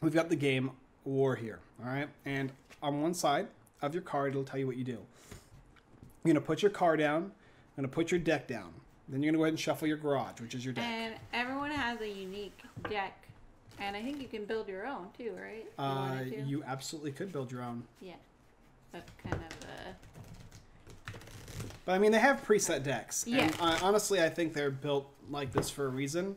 we've got the game War here, all right? And on one side of your card, it'll tell you what you do. You're going to put your card down. You're going to put your deck down. Then you're going to go ahead and shuffle your garage, which is your deck. And everyone has a unique deck. And I think you can build your own, too, right? You absolutely could build your own. Yeah. That's kind of a... But, I mean, they have preset decks. Yeah. And, honestly, I think they're built like this for a reason.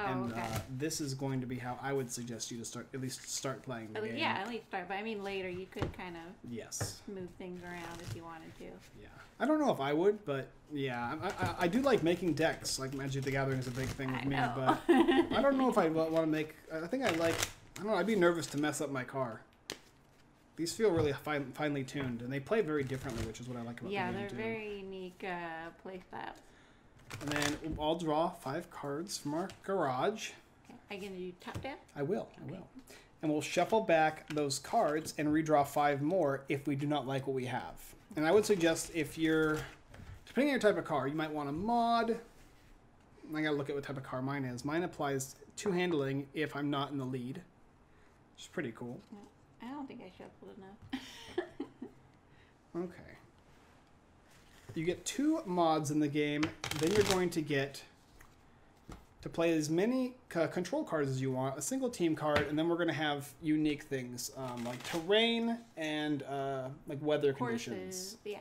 Oh, and okay. This is going to be how I would suggest you to start, at least start playing the game. Yeah, at least start. But, I mean, later you could kind of move things around if you wanted to. Yeah. I don't know if I would, but, yeah. I do like making decks. Like, Magic the Gathering is a big thing with me. But I don't know if I want to make... I think I like... I don't know. I'd be nervous to mess up my car. These feel really finely tuned, and they play very differently, which is what I like about the game, too. Yeah, they're very unique play styles. And then I'll draw 5 cards from our garage. Okay. Are you going to do top down? I will. Okay. I will. And we'll shuffle back those cards and redraw 5 more if we do not like what we have. And I would suggest if you're, depending on your type of car, you might want a mod. I got to look at what type of car mine is. Mine applies to handling if I'm not in the lead, which is pretty cool. I don't think I shuffled enough. Okay. You get 2 mods in the game, then you're going to get to play as many control cards as you want, a single team card, and then we're going to have unique things like terrain and like weather conditions. Yeah.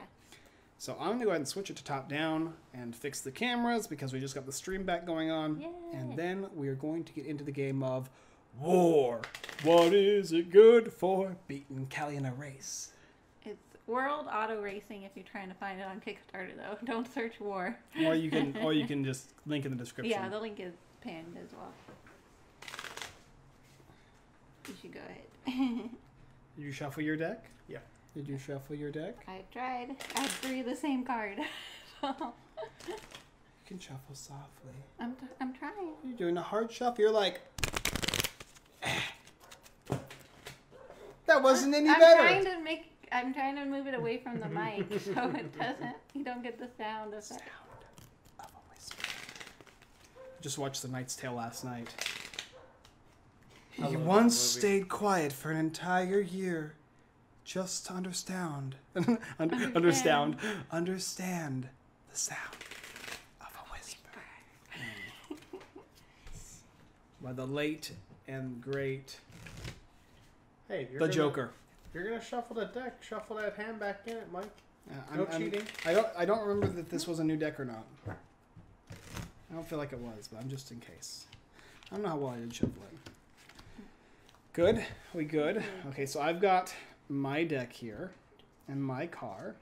So I'm going to go ahead and switch it to top down and fix the cameras because we just got the stream back going on. Yay. And then we are going to get into the game of War. What is it good for? Beating Callie in a race. World Auto Racing. If you're trying to find it on Kickstarter, though, don't search War. Or you can, just link in the description. Yeah, the link is pinned as well. You should go ahead. Did you shuffle your deck? Yeah. Did you shuffle your deck? I tried. I had 3 of the same card. So. You can shuffle softly. I'm trying. You're doing a hard shuffle. You're like. That wasn't any better. I'm trying to move it away from the mic so it doesn't. You don't get the sound effect. Sound of a whisper. Just watched The Knight's Tale last night. He once stayed quiet for an entire year, just to understand the sound of a whisper. By the late and great. Hey, the Joker. You're gonna shuffle the deck. Shuffle that hand back in it, Mike. No cheating. I don't remember that this was a new deck or not. I don't feel like it was, but I'm just in case. I don't know how well I did shuffling. Good. We good. Okay, so I've got my deck here, and my car,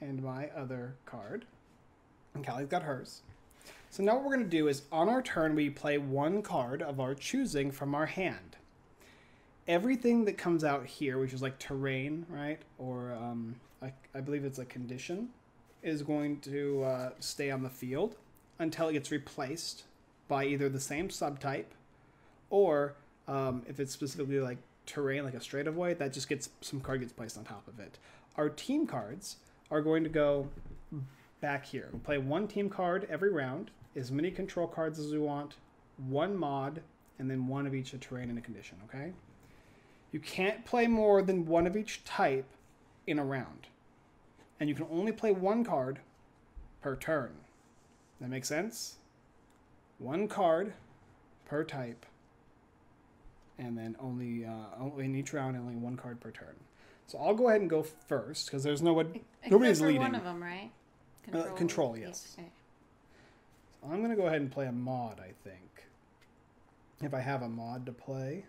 and my other card, and Callie's got hers. So now what we're gonna do is on our turn we play 1 card of our choosing from our hand. Everything that comes out here, which is like terrain, right, or I believe it's a condition, is going to stay on the field until it gets replaced by either the same subtype or if it's specifically like terrain, like a straightaway, that just gets, some card gets placed on top of it. Our team cards are going to go back here. We'll play 1 team card every round, as many control cards as we want, 1 mod, and then 1 of each a terrain and a condition, okay? You can't play more than 1 of each type in a round. And you can only play 1 card per turn. That makes sense? 1 card per type. And then only in each round, only 1 card per turn. So I'll go ahead and go first, because there's no one, nobody's leading. Except for one of them, right? Control, yes. Okay. So I'm going to go ahead and play a mod, I think. If I have a mod to play...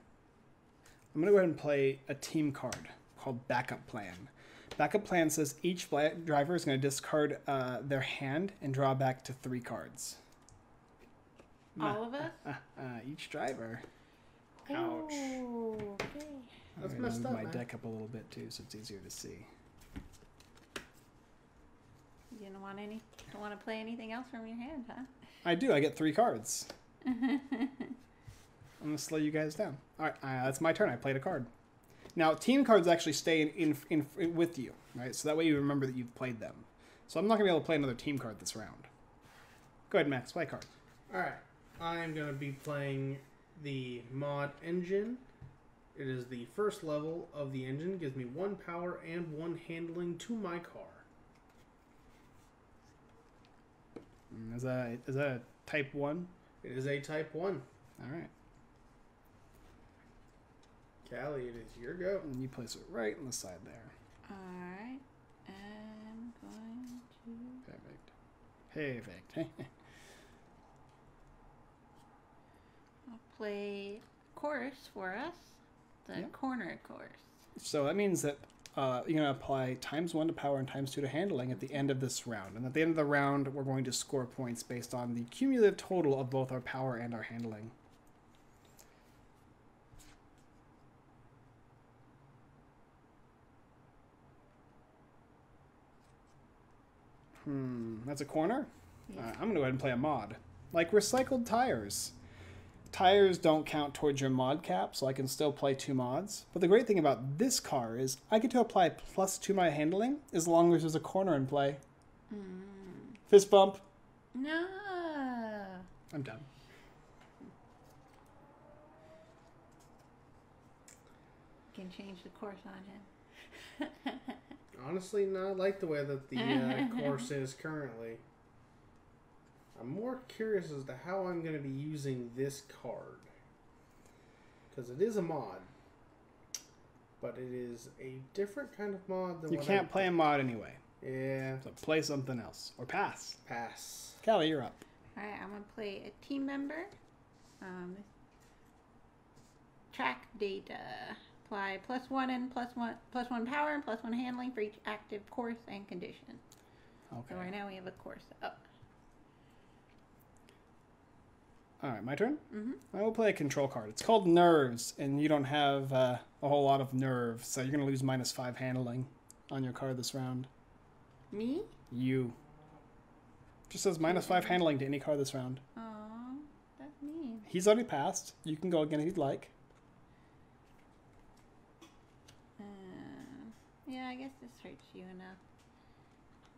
I'm going to go ahead and play a team card called Backup Plan. Backup Plan says each driver is going to discard their hand and draw back to 3 cards. All of us? Each driver. Ouch. Oh, okay. That's messed up. I'm going to move my deck up a little bit too so it's easier to see. You don't want any? Don't want to play anything else from your hand, huh? I do. I get 3 cards. I'm going to slow you guys down. All right, that's my turn. I played a card. Now, team cards actually stay in with you, right? So that way you remember that you've played them. So I'm not going to be able to play another team card this round. Go ahead, Max. Play a card. All right. I'm going to be playing the mod engine, It is the first level of the engine. Gives me 1 power and 1 handling to my car. Is that a type 1? It is a type 1. All right. Callie, it is your go. And you place it right on the side there. All right. I'm going to... Perfect. Perfect. I'll play chorus for us. The corner chorus. So that means that you're going to apply ×1 to power and ×2 to handling at the end of this round. And at the end of the round, we're going to score points based on the cumulative total of both our power and our handling. That's a corner? Yeah. I'm going to go ahead and play a mod. Like recycled tires. Tires don't count towards your mod cap, so I can still play 2 mods. But the great thing about this car is I get to apply plus to my handling as long as there's a corner in play. Fist bump. No. I'm done. You can change the course on him. Honestly, no, I like the way that the course is currently. I'm more curious as to how I'm going to be using this card. Because it is a mod. But it is a different kind of mod than You can't play a mod anyway. Yeah. So play something else. Or pass. Pass. Callie, you're up. Alright, I'm going to play a team member. Track data. Apply +1 power and +1 handling for each active course and condition. Okay. So right now we have a course up. All right, my turn? I will play a control card. It's called Nerves, and you don't have a whole lot of nerve, so you're going to lose -5 handling on your card this round. Me? You. Just says -5 handling to any card this round. Aww, that's mean. He's already passed. You can go again if you'd like. Yeah, I guess this hurts you enough.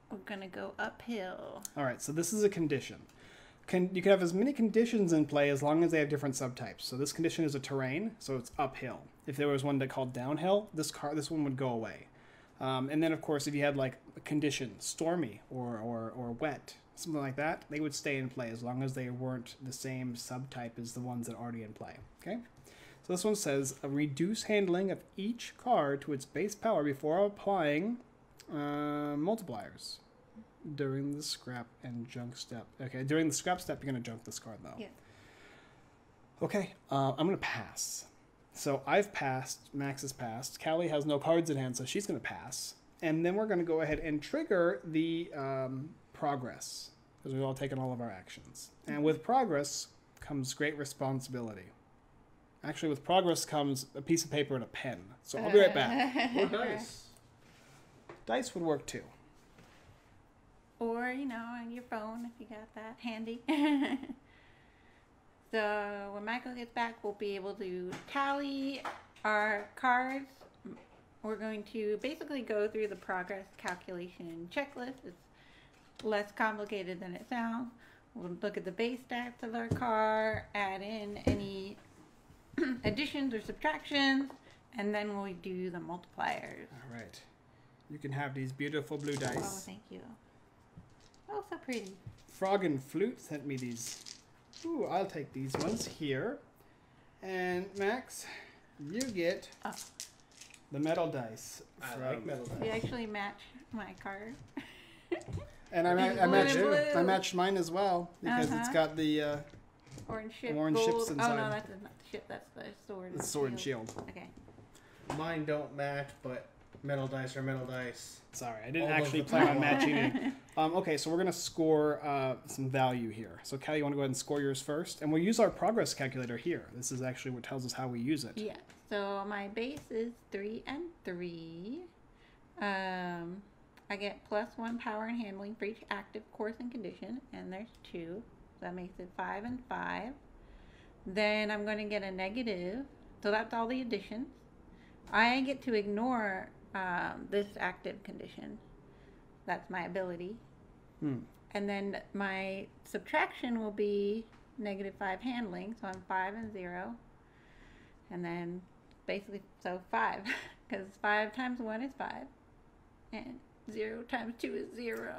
We're going to go uphill. All right, so this is a condition. You can have as many conditions in play as long as they have different subtypes. So this condition is a terrain, so it's uphill. If there was one that called downhill, this one would go away. And then, of course, if you had like a condition, stormy or wet, something like that, they would stay in play as long as they weren't the same subtype as the ones that are already in play. Okay. So this one says, reduce handling of each card to its base power before applying multipliers. During the scrap and junk step. Okay, during the scrap step, you're going to junk this card, though. Yeah. Okay, I'm going to pass. So I've passed. Max has passed. Callie has no cards in hand, so she's going to pass. And then we're going to go ahead and trigger the progress, because we've all taken all of our actions. And with progress comes great responsibility. Actually, with progress comes a piece of paper and a pen. So I'll be right back. Or dice. Dice would work, too. Or, you know, on your phone, if you got that handy. So when Michael gets back, we'll be able to tally our cards. We're going to basically go through the progress calculation checklist. It's less complicated than it sounds. We'll look at the base stats of our car, add in any additions or subtractions, and then we'll do the multipliers. All right. You can have these beautiful blue dice. Oh, thank you. Oh, so pretty. Frog and Flute sent me these. Ooh, I'll take these ones here. And Max, you get the metal dice. I like metal dice. You actually match my card. And I matched mine as well because it's got the orange ships inside. Oh no, that's not the ship. That's the sword. The sword and shield. Okay. Mine don't match, but. Metal dice are metal dice. Sorry, I didn't actually plan on matching it. Okay, so we're going to score some value here. So, Callie, you want to go ahead and score yours first? And we'll use our progress calculator here. This is actually what tells us how we use it. Yeah, so my base is 3 and 3. I get +1 power and handling for each active course and condition, and there's 2. So that makes it 5 and 5. Then I'm going to get a -, so that's all the additions. I get to ignore... this active condition. That's my ability. And then my subtraction will be -5 handling, so I'm 5 and 0. And then basically, so 5, because 5 times 1 is 5, and 0 times 2 is 0.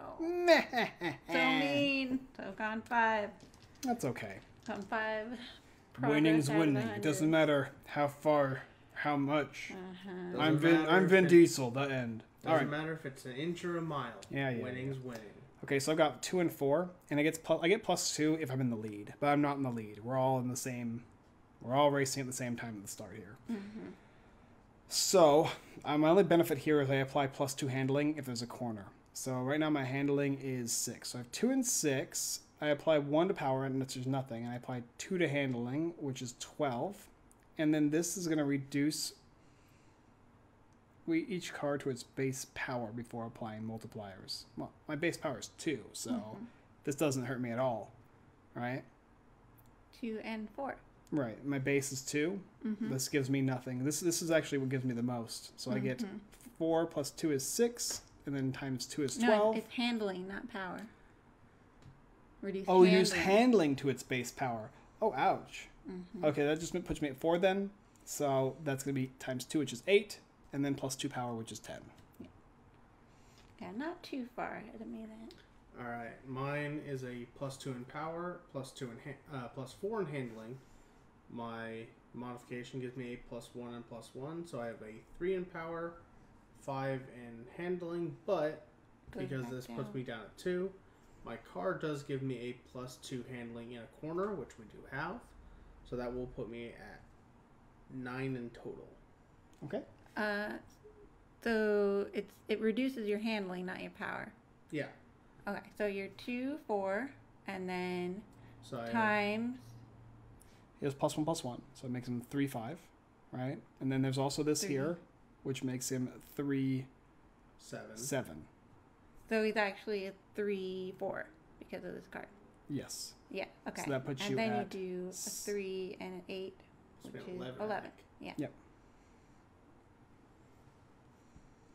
So mean. So I've gone 5. That's okay. Gone 5. Winning's winning. It doesn't matter how far, how much. I'm Vin Diesel. The end. Doesn't matter if it's an inch or a mile. Yeah. Winning's winning. Okay, so I've got 2 and 4, and I get +2 if I'm in the lead, but I'm not in the lead. We're all in the same. We're all racing at the same time at the start here. Mm-hmm. So my only benefit here is I apply +2 handling if there's a corner. So right now my handling is 6. So I have 2 and 6. I apply 1 to power and there's nothing. And I apply 2 to handling, which is 12. And then this is going to reduce each card to its base power before applying multipliers. Well, my base power is 2, so this doesn't hurt me at all, right? 2 and 4. Right. My base is 2. This gives me nothing. This is actually what gives me the most. So I get 4 + 2 is 6, and then times 2 is 12. No, it's handling, not power. Reduce handling. Use handling to its base power. Oh, ouch. Okay, that just puts me at 4 then. So that's going to be times 2, which is 8, and then +2 power, which is 10. Yeah, not too far ahead of me then. All right, mine is a +2 in power, +4 in handling. My modification gives me a +1 and +1, so I have a 3 in power, 5 in handling, but because this puts me down at 2, my card does give me a +2 handling in a corner, which we do have, so that will put me at 9 in total. Okay. So it reduces your handling, not your power. Yeah. Okay, so you're 2, 4, and then times. It was +1, +1, so it makes him 3, 5, right? And then there's also this here, which makes him 3, 7. So he's actually a 3, 4 because of this card. Yes. Yeah. Okay. So that puts you at. And then you do a 3 and an 8, which is 11. Yeah. Yep.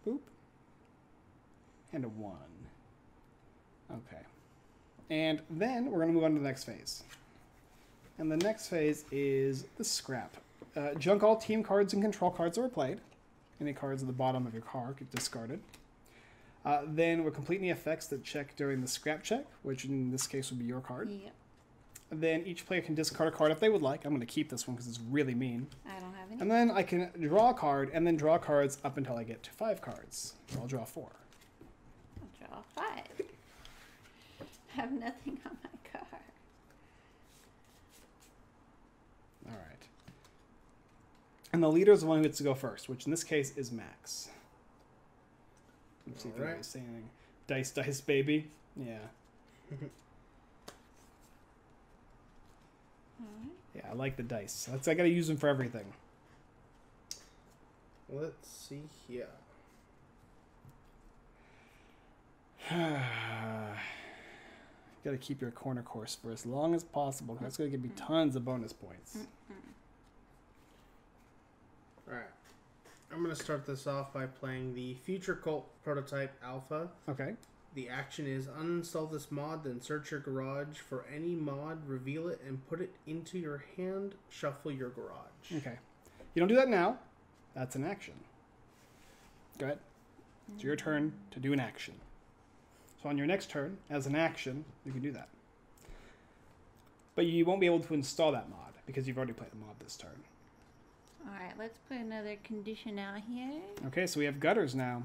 Boop. And a 1. Okay. And then we're gonna move on to the next phase. And the next phase is the scrap. Junk all team cards and control cards that were played. Any cards at the bottom of your car get discarded. Then we're completing the effects that check during the scrap check, which in this case would be your card. Yep. Then each player can discard a card if they would like. I'm going to keep this one because it's really mean. I don't have any. And then I can draw a card and then draw cards up until I get to 5 cards. So I'll draw 4. I'll draw 5. I have nothing on my card. All right. And the leader is the one who gets to go first, which in this case is Max. Let's see if anybody's saying anything. Dice, dice, baby. Yeah. Yeah, I like the dice. I gotta use them for everything. Let's see here. Gotta keep your corner course for as long as possible. That's gonna give me tons of bonus points. All right. I'm going to start this off by playing the Future Cult Prototype Alpha. Okay. The action is uninstall this mod, then search your garage for any mod, reveal it, and put it into your hand, shuffle your garage. Okay. You don't do that now. That's an action. Go ahead. It's your turn to do an action. So on your next turn, as an action, you can do that. But you won't be able to install that mod because you've already played the mod this turn. Alright, let's put another condition out here. Okay, so we have gutters now.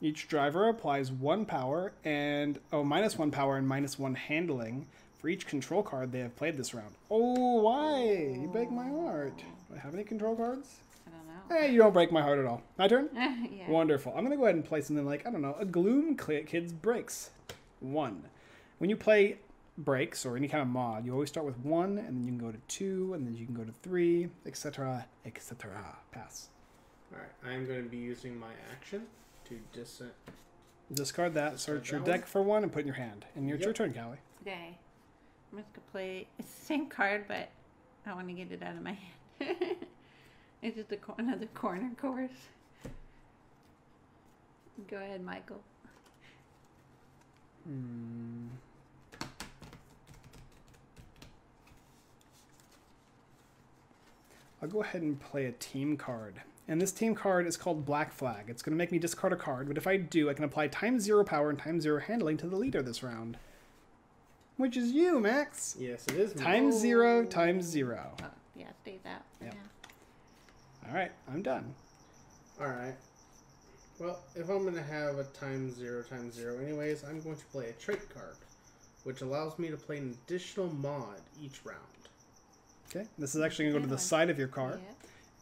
Each driver applies 1 power and, -1 power and -1 handling for each control card they have played this round. Oh, why? Oh. You break my heart. Do I have any control cards? I don't know. Hey, you don't break my heart at all. My turn? Yeah. Wonderful. I'm going to go ahead and play something like, I don't know, a Gloom Kids Breaks. 1. When you play breaks or any kind of mod, you always start with 1, and then you can go to 2, and then you can go to 3, etc., etc. Pass. All right, I'm going to be using my action to discard that. Discard search your deck for 1 and put it in your hand. And it's your turn, Callie. Okay, I'm just going to play. It's the same card, but I want to get it out of my hand. It's just another corner course. Go ahead, Michael. I'll go ahead and play a team card. And this team card is called Black Flag. It's going to make me discard a card, but if I do, I can apply ×0 power and ×0 handling to the leader this round. Which is you, Max. Yes, it is me. ×0, ×0. Oh, yeah, stay that. Yep. Yeah. All right, I'm done. All right. Well, if I'm going to have a ×0, ×0 anyways, I'm going to play a trait card, which allows me to play an additional mod each round. Okay, this is actually going to go to the side of your car. Yeah.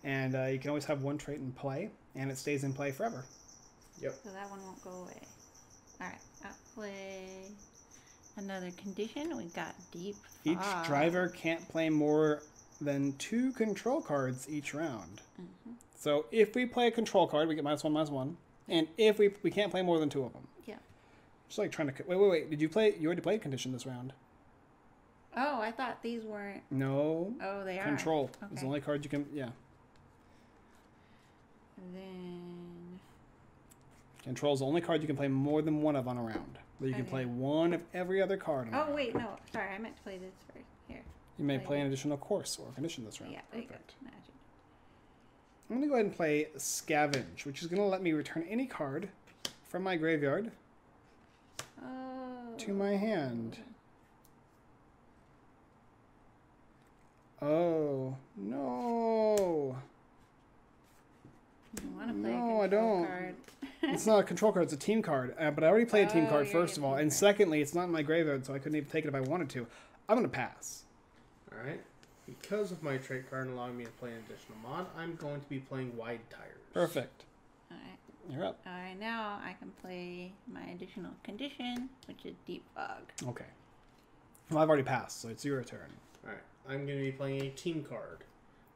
And you can always have one trait in play, and it stays in play forever. Yep. So that one won't go away. All right, I'll play another condition. We've got Deep Fog. Each driver can't play more than 2 control cards each round. Mm-hmm. So if we play a control card, we get -1/-1. And if we can't play more than 2 of them. Yeah. Just like trying to... Wait. Did you play... You already played condition this round. Oh, I thought these weren't... No. Oh, they are. Control. Okay. It's the only card you can... Yeah. Then control's the only card you can play more than 1 of on a round. But you can play 1 of every other card. Oh wait, no, sorry, I meant to play this first. Here. You may play an additional course or condition this round. Yeah, perfect. I'm gonna go ahead and play Scavenge, which is gonna let me return any card from my graveyard to my hand. Oh no. No, I don't. It's not a control card, it's a team card. But I already played a team card, first of all. And secondly, it's not in my graveyard, so I couldn't even take it if I wanted to. I'm going to pass. All right. Because of my trait card allowing me to play an additional mod, I'm going to be playing Wide Tires. Perfect. All right. You're up. All right, now I can play my additional condition, which is Deep Fog. Okay. Well, I've already passed, so it's your turn. All right. I'm going to be playing a team card,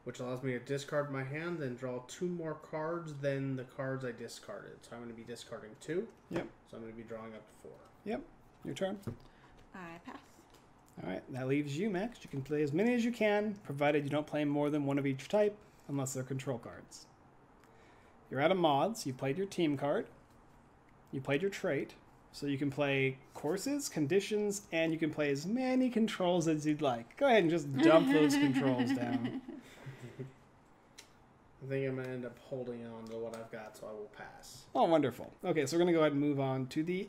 which allows me to discard my hand and draw 2 more cards than the cards I discarded. So I'm going to be discarding 2. Yep. So I'm going to be drawing up to 4. Yep. Your turn. I pass. All right. That leaves you, Max. You can play as many as you can, provided you don't play more than 1 of each type, unless they're control cards. You're out of mods. You played your team card. You played your trait. So you can play courses, conditions, and you can play as many controls as you'd like. Go ahead and just dump those controls down. I think I'm going to end up holding on to what I've got, so I will pass. Oh, wonderful. Okay, so we're going to go ahead and move on to the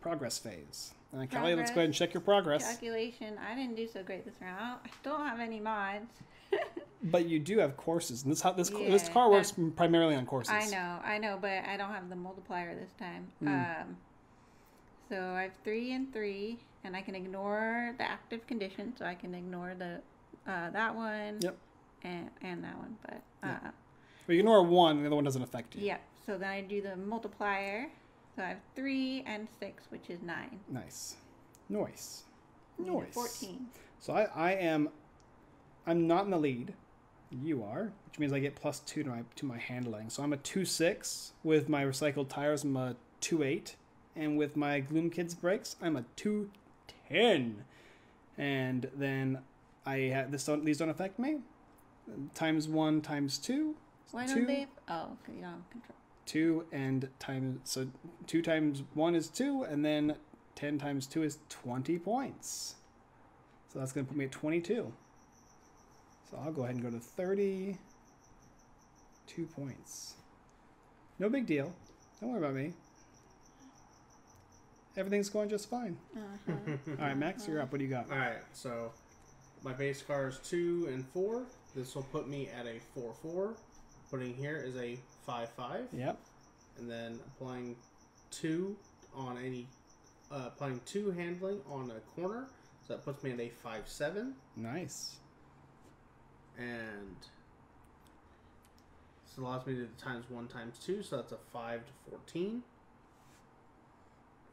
progress phase. Kelly, let's go ahead and check your progress. Calculation. I didn't do so great this round. I don't have any mods. But you do have courses. And this car works primarily on courses. I know, but I don't have the multiplier this time. So I have 3 and 3, and I can ignore the active condition, so I can ignore the that one. Yep. And that one, but you ignore 1, and the other one doesn't affect you. Yeah, so then I do the multiplier. So I have 3 and 6, which is 9. Nice. Nice. 14. So I'm not in the lead. You are, which means I get +2 to my handling. So I'm a 2-6 with my recycled tires. I'm a 2-8, and with my Gloom Kids brakes, I'm a 2-10. And then these don't affect me. ×1, ×2. Why don't they? Oh, you don't have control. 2 2 × 1 is 2, and then 10 × 2 is 20 points. So that's going to put me at 22. So I'll go ahead and go to 32 points. No big deal. Don't worry about me. Everything's going just fine. All right, Max, you're up. What do you got? All right, so my base car is 2 and 4. This will put me at a 4-4. Putting here is a 5-5. Yep. And then applying 2 handling on a corner, so that puts me at a 5-7. Nice. And this allows me to do the ×1, ×2, so that's a 5 to 14.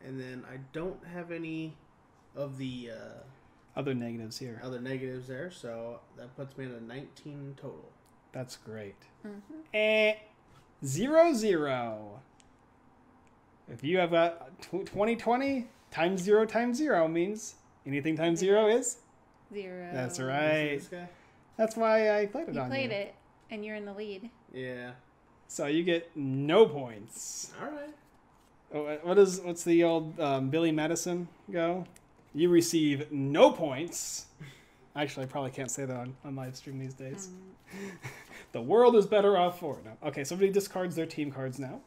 And then I don't have any of the other negatives here. Other negatives there, so that puts me at a 19 total. That's great. 0-0. If you have a 2020, ×0, ×0 means anything ×0 is 0. That's right. That's why I played it on you. You played it, and you're in the lead. Yeah. So you get no points. All right. Oh, what's the old Billy Madison go? You receive no points Actually, I probably can't say that on live stream these days. The world is better off for it. No. Okay, somebody discards their team cards now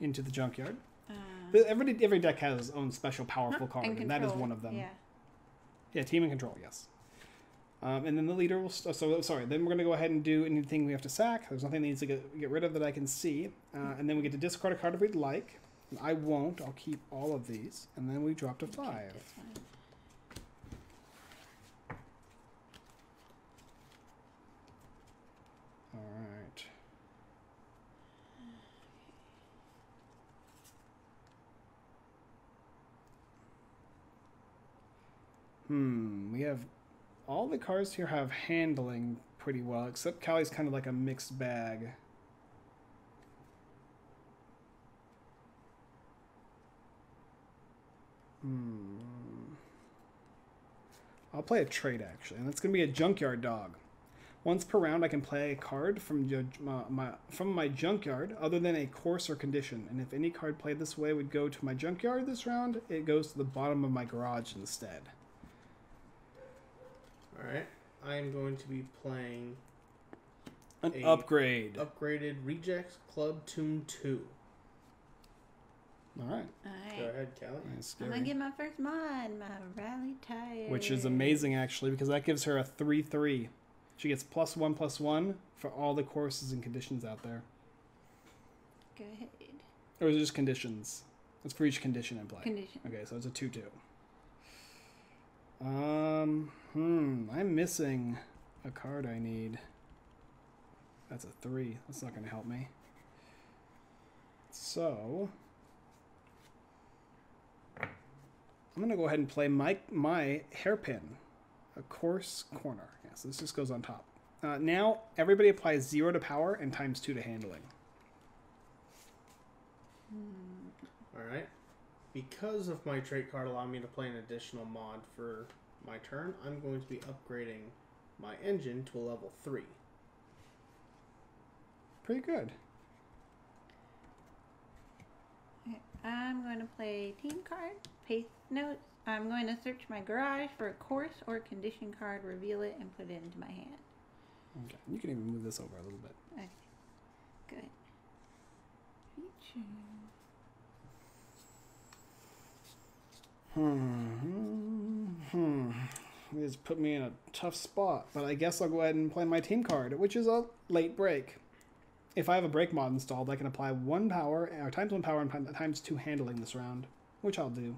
into the junkyard. Every deck has its own special powerful card, and that is one of them. Yeah, team and control, yes. And then the leader will... Then we're going to go ahead and do anything we have to sack. There's nothing that needs to get rid of that I can see. And then we get to discard a card if we'd like. And I won't. I'll keep all of these. And then we drop to 5. All right. We have... all the cards here have handling pretty well, except Callie's kind of like a mixed bag. I'll play a trade, actually, and that's going to be a junkyard dog. Once per round, I can play a card from my junkyard other than a course or condition, and if any card played this way would go to my junkyard this round, it goes to the bottom of my garage instead. Alright, I'm going to be playing an upgrade. Upgraded Rejects Club Tomb 2. Alright. Go ahead, Callie. I'm going to get my first mod, my Rally Tire. Which is amazing, actually, because that gives her a 3/3. She gets +1/+1 for all the courses and conditions out there. Go ahead. Or is it just conditions? It's for each condition in play. Condition. Okay, so it's a 2/2. I'm missing a card I need. That's a 3. That's not going to help me. So, I'm going to go ahead and play my hairpin, a coarse corner. Yeah, so this just goes on top. Now, everybody applies 0 to power and ×2 to handling. Alright. Because of my trait card allowing me to play an additional mod for my turn, I'm going to be upgrading my engine to a level 3. Pretty good. Okay, I'm going to play team card, paste notes. I'm going to search my garage for a course or condition card, reveal it, and put it into my hand. Okay, you can even move this over a little bit. Okay, good. Feature. It's put me in a tough spot, but I guess I'll go ahead and play my team card, which is a late break. If I have a break mod installed, I can apply 1 power, or ×1 power, and ×2 handling this round, which I'll do.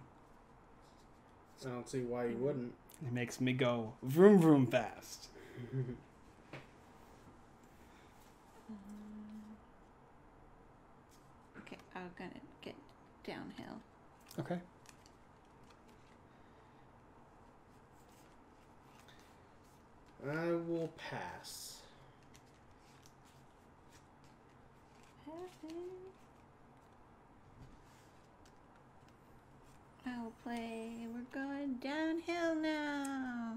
I don't see why you wouldn't. It makes me go vroom vroom fast. Okay, I'm gonna get downhill. Okay. I will pass. I'll play. We're going downhill now.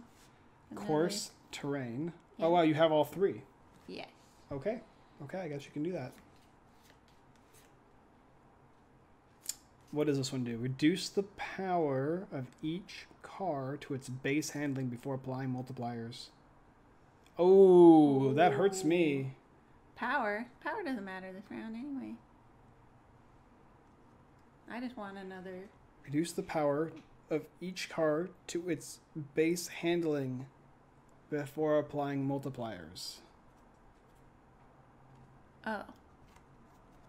Course, terrain. Yeah. Oh, wow, you have all 3. Yes. Okay. Okay, I guess you can do that. What does this one do? Reduce the power of each car to its base handling before applying multipliers. Oh, that hurts me. Power? Power doesn't matter this round anyway. I just want another... Reduce the power of each car to its base handling before applying multipliers. Oh.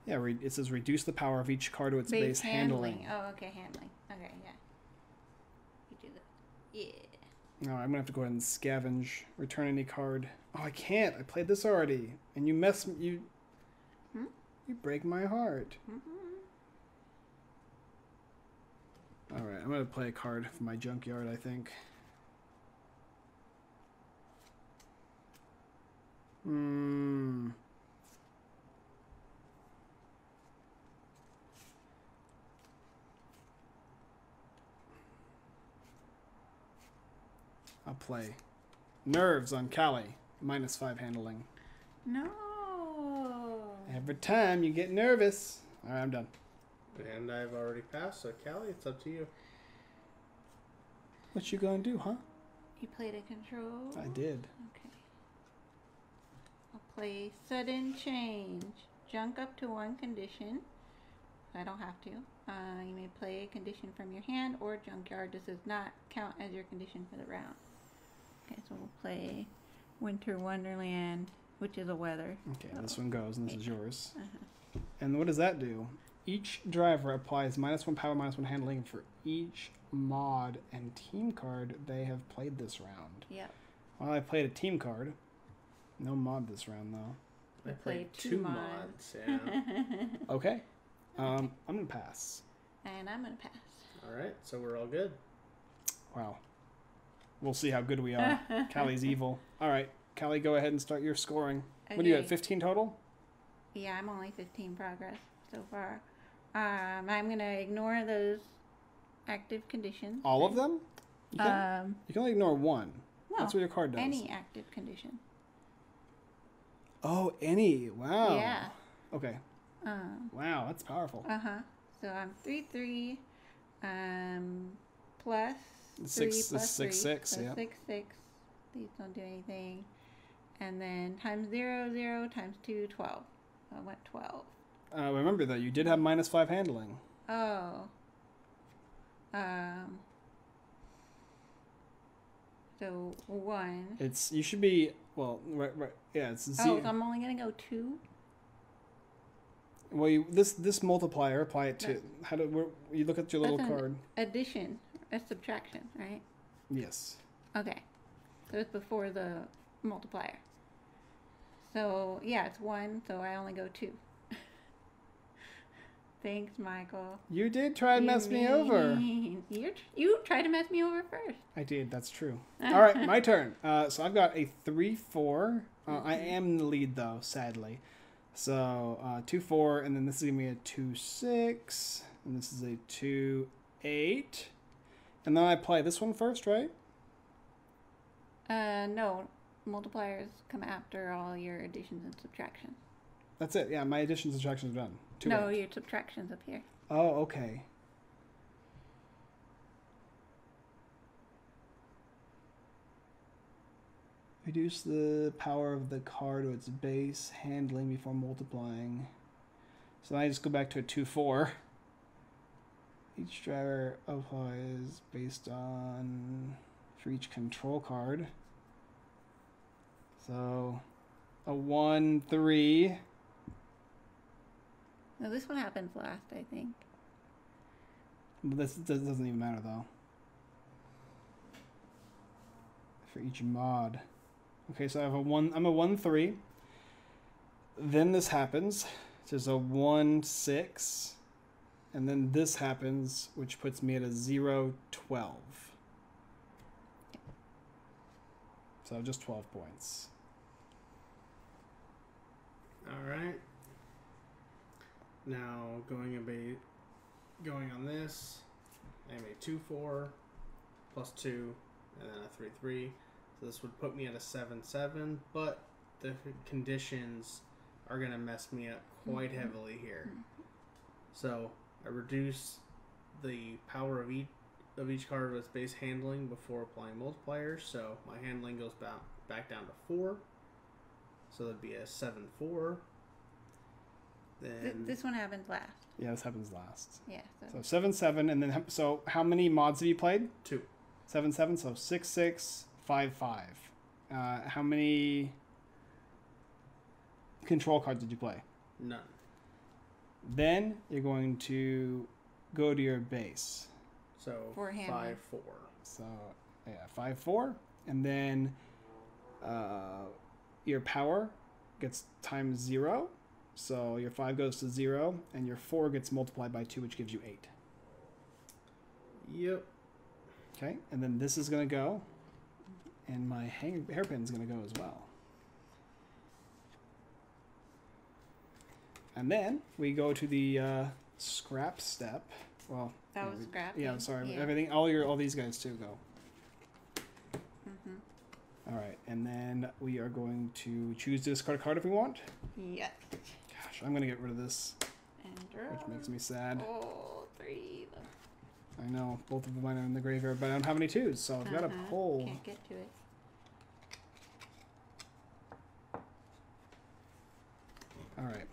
Yeah, it says reduce the power of each car to its base handling. Oh, okay, handling. Okay, yeah. You do that. Yeah. No, I'm going to have to go ahead and scavenge. Return any card. Oh, I can't. I played this already. And you mess... You break my heart. Alright, I'm going to play a card from my junkyard, I think. I'll play nerves on Callie, -5 handling. No. Every time you get nervous. All right, I'm done. And I've already passed, so Callie, it's up to you. What you gonna do, huh? You played a control? I did. Okay. I'll play Sudden Change. Junk up to one condition. I don't have to. You may play a condition from your hand or junkyard. This does not count as your condition for the round. Okay, so we'll play Winter Wonderland, which is a weather. Okay, so this one goes, and this is yours. Uh-huh. And what does that do? Each driver applies -1 power, -1 handling for each mod and team card they have played this round. Yep. Well, I played a team card. No mod this round, though. I played two mods. Yeah. Okay. I'm going to pass. And I'm going to pass. All right, so we're all good. Wow. We'll see how good we are. Callie's evil. All right, Callie, go ahead and start your scoring. Okay. What are you at, 15 total? Yeah, I'm only 15 progress so far. I'm going to ignore those active conditions. All of them? You can only ignore one. No, that's what your card does. Any active condition. Oh, any. Wow. Yeah. Okay. Wow, that's powerful. Uh-huh. So I'm 3-3 plus 3 plus 6. So yeah. 6-6. These don't do anything. And then times 0-0 times 2, 12. So I went 12. Remember, though, you did have -5 handling. Oh. So 1. It's, you should be, well, right, yeah. It's zero. Oh, so I'm only going to go 2? Well, you, this multiplier, apply it to, you look at your little card. Addition, a subtraction, right? Yes. Okay. So it's before the multiplier. So, yeah, it's 1, so I only go 2. Thanks, Michael. You did try to mess me over. You tried to mess me over first. I did. That's true. All right, my turn. So I've got a 3-4. I am in the lead, though, sadly. So 2-4, and then this is gonna be a 2-6, and this is a 2-8, and then I play this one first, right? No, multipliers come after all your additions and subtractions. That's it. Yeah, my additions and subtractions are done. No, your subtractions up here. Oh, okay. Reduce the power of the card to its base handling before multiplying. So now I just go back to a 2-4. Each driver applies based on for each control card. So a 1-3. No, this one happens last, I think. This doesn't even matter though. For each mod. Okay, so I have a 1-3. Then this happens, which is a 1-6. And then this happens, which puts me at a 0-12. So just 12 points. All right. Now going on this, I am a 2-4 plus 2, and then a 3-3. So this would put me at a 7-7, but the conditions are going to mess me up quite heavily here. So I reduce the power of each card with base handling before applying multipliers. So my handling goes back down to 4. So that'd be a 7-4. Then this one happens last. Yeah, this happens last. Yeah. So 7-7, and then so how many mods have you played? 2. 7-7, so 6-6. 5-5. How many control cards did you play? None. Then you're going to go to your base. So 5-4. So yeah, 5-4, and then your power gets times 0. So your 5 goes to 0, and your 4 gets multiplied by 2, which gives you 8. Yep. Okay, and then this is going to go. And my hairpin's going to go as well. And then we go to the scrap step. Well, that was scrap. Yeah, sorry. Yeah. Everything, all these guys too go. Mm-hmm. All right, and then we are going to choose discard a card if we want. Yes. Gosh, I'm going to get rid of this, and which makes me sad. Oh, 3. I know, both of mine are in the graveyard, but I don't have any twos, so I've got to pull. Can't get to it. Alright.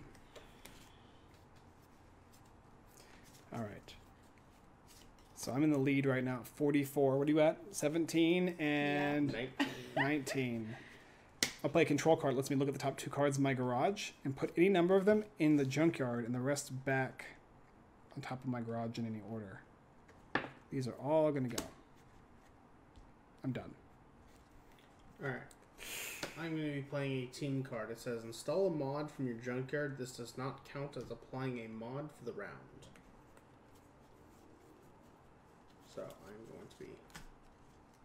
Alright. So I'm in the lead right now, 44. What are you at? 17 and... Yeah. 19. I'll play a control card. It lets me look at the top two cards in my garage and put any number of them in the junkyard and the rest back on top of my garage in any order. These are all going to go. I'm done. Alright. I'm going to be playing a team card. It says, install a mod from your junkyard. This does not count as applying a mod for the round. So I'm going to be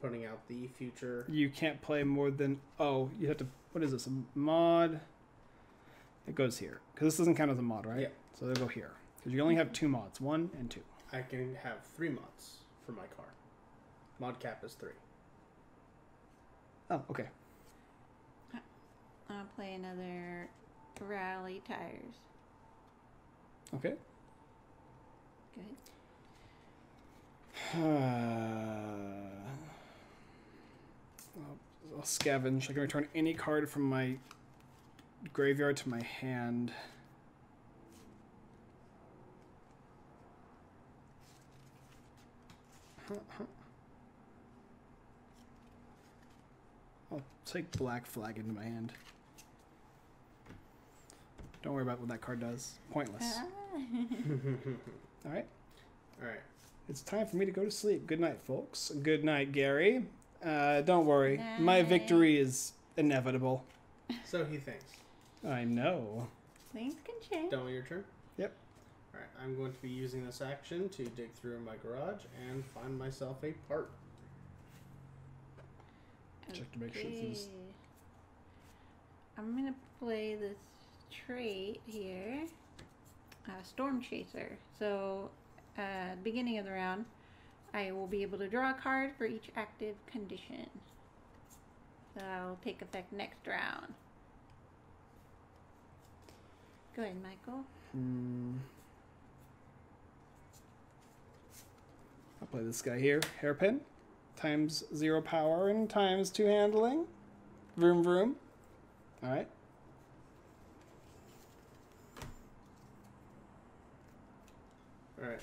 putting out the future. You can't play more than... Oh, you have to... What is this? A mod? It goes here. Because this doesn't count as a mod, right? Yeah. So they'll go here. Because you only have two mods. 1 and 2. I can have 3 mods for my car. Mod cap is 3. Oh, okay. I'll play another Rally Tires. Okay. Good. I'll scavenge. I can return any card from my graveyard to my hand. I'll take Black Flag into my hand. Don't worry about what that card does. Pointless. All right. All right. It's time for me to go to sleep. Good night, folks. Good night, Gary. Don't worry. Night. My victory is inevitable. So he thinks. I know. Things can change. Don't want your turn? Yep. All right. I'm going to be using this action to dig through my garage and find myself a part. Okay. Check to make sure this is... I'm going to play this trait here, Storm Chaser. So at the beginning of the round, I will be able to draw a card for each active condition. So I'll take effect next round. Go ahead, Michael. I'll play this guy here, Hairpin. Times 0 power and times 2 handling. Vroom vroom. Alright. Alright,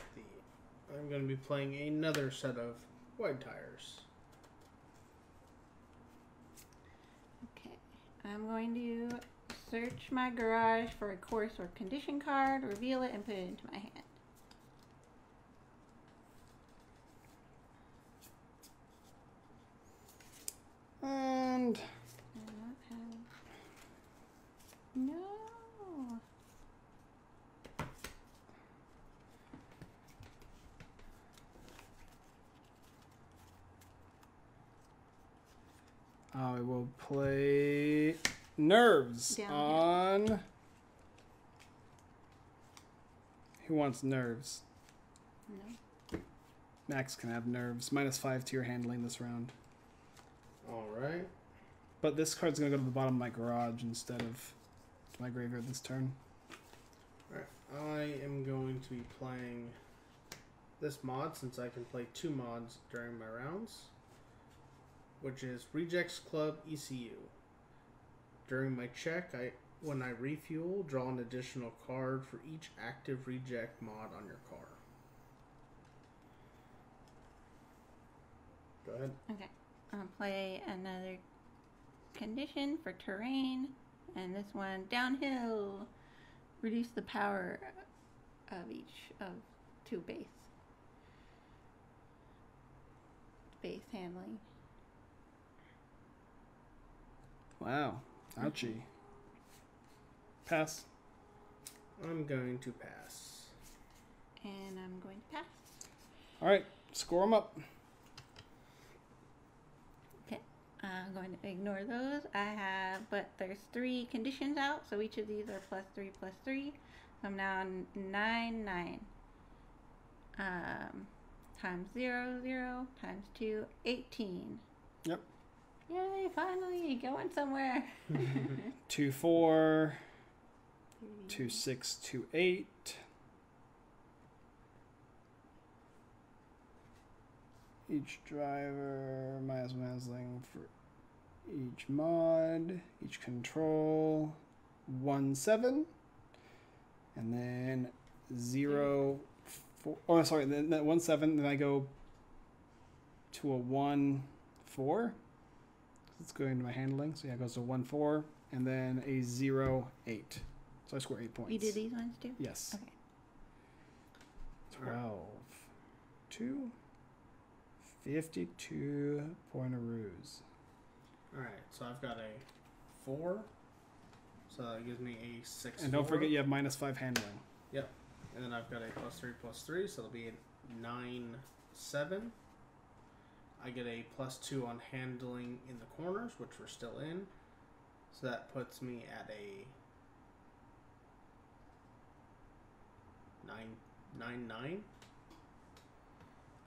I'm going to be playing another set of wide tires. Okay, I'm going to search my garage for a course or condition card, reveal it, and put it into my hand. And I don't have... No. I will play Nerves on. Who wants Nerves? No. Max can have Nerves. -5 to your handling this round. All right. But this card's going to go to the bottom of my garage instead of my graveyard this turn. All right. I am going to be playing this mod since I can play 2 mods during my rounds, which is Rejects Club ECU. During my check, when I refuel, draw an additional card for each active reject mod on your car. Go ahead. Okay. I'll play another condition for terrain, and this one, downhill. Reduce the power of each of 2 base handling. Wow, ouchie. Pass. I'm going to pass. And I'm going to pass. All right, score them up. I'm going to ignore those. I have, but there's 3 conditions out, so each of these are +3/+3. So I'm now on 9/9. Times 0/0 times 2, 18. Yep. Yay! Finally, going somewhere. 2/4. 2/6. 2/8. Each driver, Miles Masling for each mod, each control, 1 7, and then 0 4. Oh, sorry, then that 1 7. Then I go to a 1 4. It's going to my handling, so yeah, it goes to 1 4, and then a 0 8. So I score 8 points. You do these ones too? Yes. Okay. 12 2. 52 pointaroos. Alright, so I've got a 4. So that gives me a 6. And don't forget you have -5 handling. Yep. And then I've got a +3 +3, so it'll be a 9 7. I get a +2 on handling in the corners, which we're still in. So that puts me at a 9 9 9.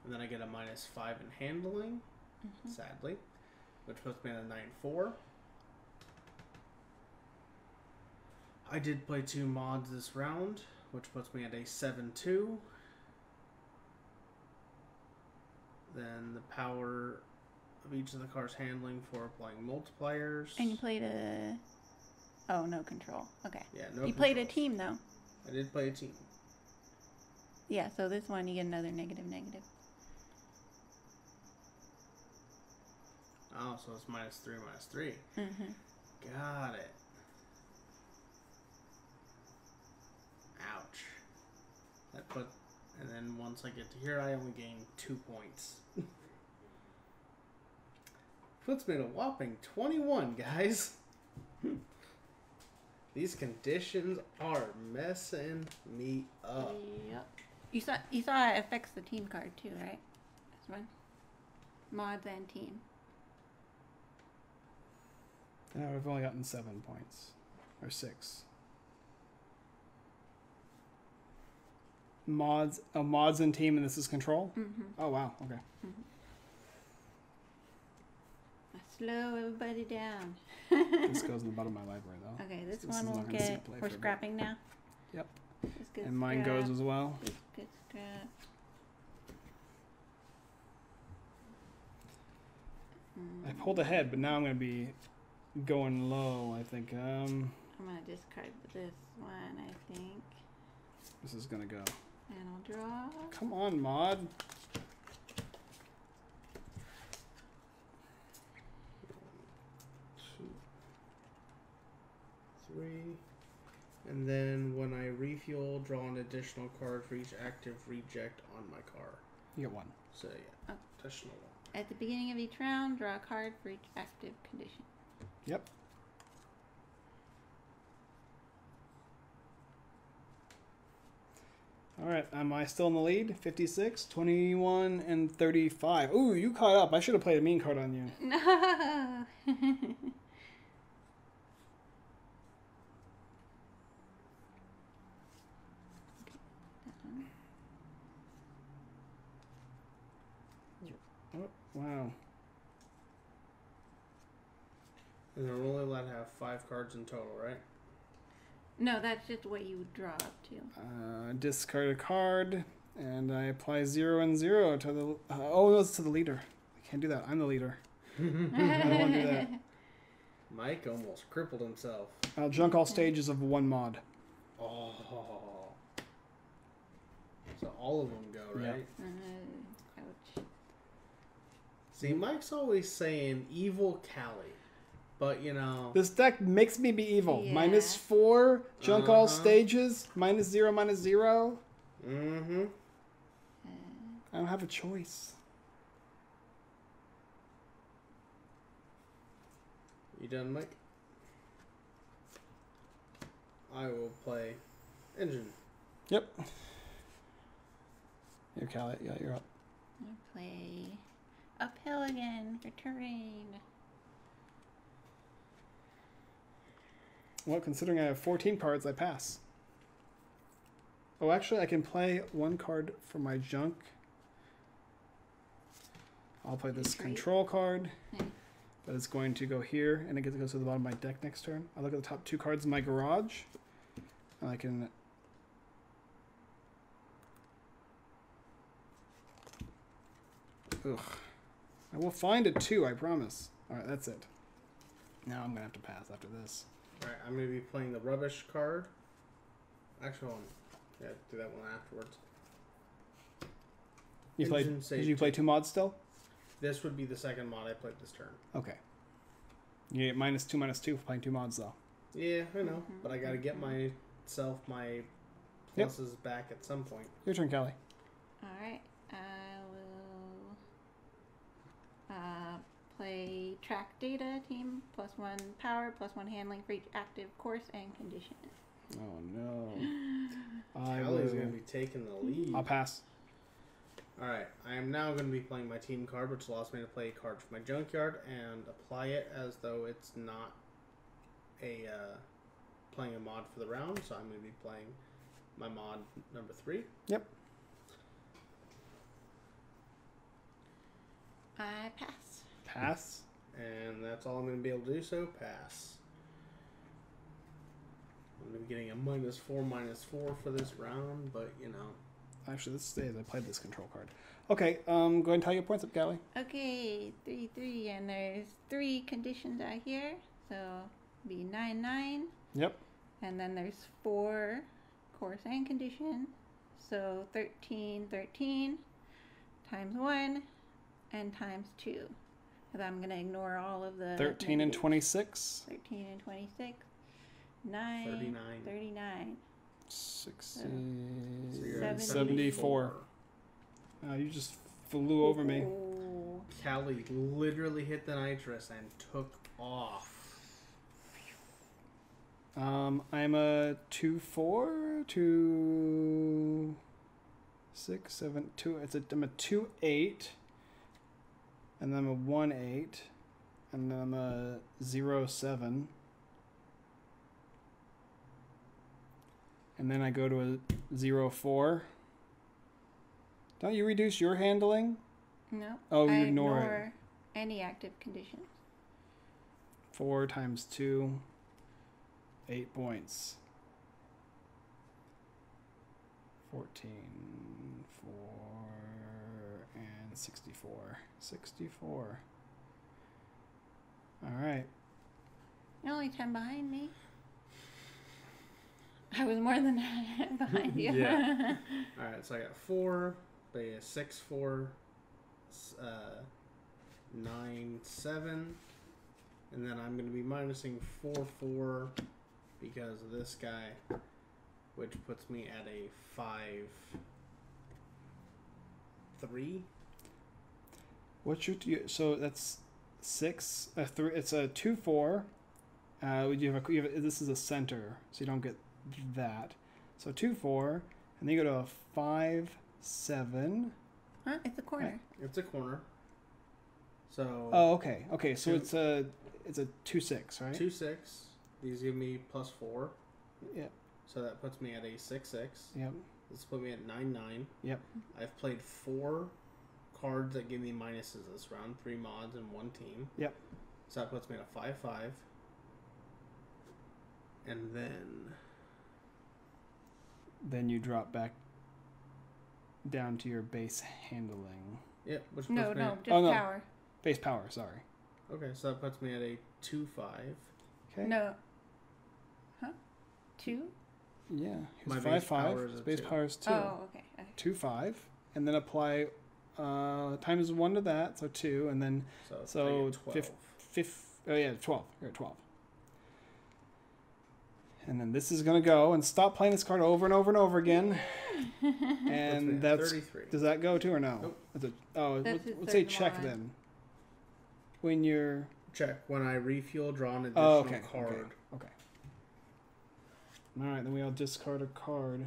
And then I get a -5 in handling, sadly, which puts me at a 9 4. I did play 2 mods this round, which puts me at a 7 2. Then the power of each of the cars handling for applying multipliers. And you played a... Oh, no control. Okay. Yeah, no control. You played a team, though. I did play a team. Yeah, so this one you get another -negative. Oh, so it's -3 -3. Mm-hmm. Got it. Ouch. That put, and then once I get to here, I only gain 2 points. Puts me at a whopping 21, guys. These conditions are messing me up. Yep. You saw it affects the team card too, right? This one, mods and team. No, we've only gotten 7 points. Or 6. Mods, oh, mods and team, and this is control? Mm-hmm. Oh, wow, okay. Mm-hmm. I slow everybody down. This goes in the bottom of my library, though. Okay, this one will get... We're scrapping now? Yep. And mine goes as well. Good scrap. I pulled ahead, but now I'm going to be... going low, I think. I'm gonna discard this one, I think. This is gonna go. And I'll draw. Come on, mod. Two, three. And then when I refuel, draw an additional card for each active reject on my car. You get 1. So yeah, additional 1. At the beginning of each round, draw a card for each active condition. Yep. All right, am I still in the lead? 56, 21, and 35. Ooh, you caught up. I should have played a mean card on you. No. Oh, wow. And they're only allowed to have 5 cards in total, right? No, that's just what you would draw up to. Discard a card, and I apply 0 and 0 to the... oh, that's to the leader. I can't do that. I'm the leader. I don't want to do that. Mike almost crippled himself. I'll junk all stages of 1 mod. Oh. So all of them go, right? Yeah. Ouch. See, Mike's always saying evil Callie. But, you know... This deck makes me be evil. Yeah. -4, junk all stages, -0, -0. Mm-hmm. I don't have a choice. You done, Mike? I will play engine. Yep. Here, Callie, yeah, you're up. I play uphill again for terrain. Well, considering I have 14 cards, I pass. Oh, actually, I can play 1 card for my junk. I'll play this control card. But it's going to go here, and it gets to go to the bottom of my deck next turn. I look at the top 2 cards in my garage, and I can... Ugh. I will find a 2, I promise. Alright, that's it. Now I'm going to have to pass after this. Alright, I'm going to be playing the rubbish card. Actually, yeah, do that one afterwards. Did you play 2 mods still? This would be the second mod I played this turn. Okay. You get -2/-2 for playing 2 mods, though. Yeah, I know. But I got to get myself my pluses back at some point. Your turn, Kelly. Alright. Play track data team, +1 power, +1 handling for each active course and condition. Oh no. Kelly's going to be taking the lead. I'll pass. Alright, I am now going to be playing my team card, which allows me to play a card from my junkyard and apply it as though it's not a playing a mod for the round. So I'm going to be playing my mod number 3. Yep. I pass. Pass. And that's all I'm going to be able to do, so pass. I'm going to be getting a -4/-4 for this round, but, you know. Actually, this stays. I played this control card. Okay, go ahead and tally your points up, Callie. Okay, 3-3, and there's 3 conditions out here, so it'll be 9-9. Yep. And then there's 4 course and condition, so 13-13 ×1 and ×2. Because I'm going to ignore all of the... 13 negatives. And 26. 13 and 26. 9. 39. 39. 60. So 74. You just flew over me. Callie literally hit the nitrous and took off. I'm a 2-4. 2-6-7. 2. I'm a 2-8. And then I'm a 1-8, and then I'm a 0-7, and then I go to a 0-4. Don't you reduce your handling? No. Oh, you ignore it. Any active conditions. 4 × 2, 8 points. 14, 4. 64. All right. You're only 10 behind me. I was more than 10 behind you. Yeah. All right. So I got 4, but yeah, 6-4, 9-7, and then I'm going to be minusing 4-4 because of this guy, which puts me at a 5-3. What's your so that's 6 3? It's a 2-4. This is a center, so you don't get that. So 2-4, and then you go to a 5-7. Huh? It's a corner. Right. It's a corner. So. Oh, okay. Okay, so it's a 2-6, right? 2-6. These give me +4. Yeah. So that puts me at a 6-6. Yep. This put me at 9-9. Yep. I've played 4 cards that give me minuses this round, 3 mods and 1 team. Yep. So that puts me at a 5-5. And then... then you drop back down to your base handling. Yep. Which no, no, just power. Base power, sorry. Okay, so that puts me at a 2-5. Okay. No. Huh? 2? Yeah. My base power is 2. Oh, okay. 2-5. And then apply... times 1 to that, so 2, and then so 12. You're at 12. And then this is gonna go and stop playing this card over and over and over again. And that's 33. Does that go to or no? Nope. That's a, oh, let's say check line. Then. When you're check when I refuel, draw an additional card. Okay. All right, then we all discard a card.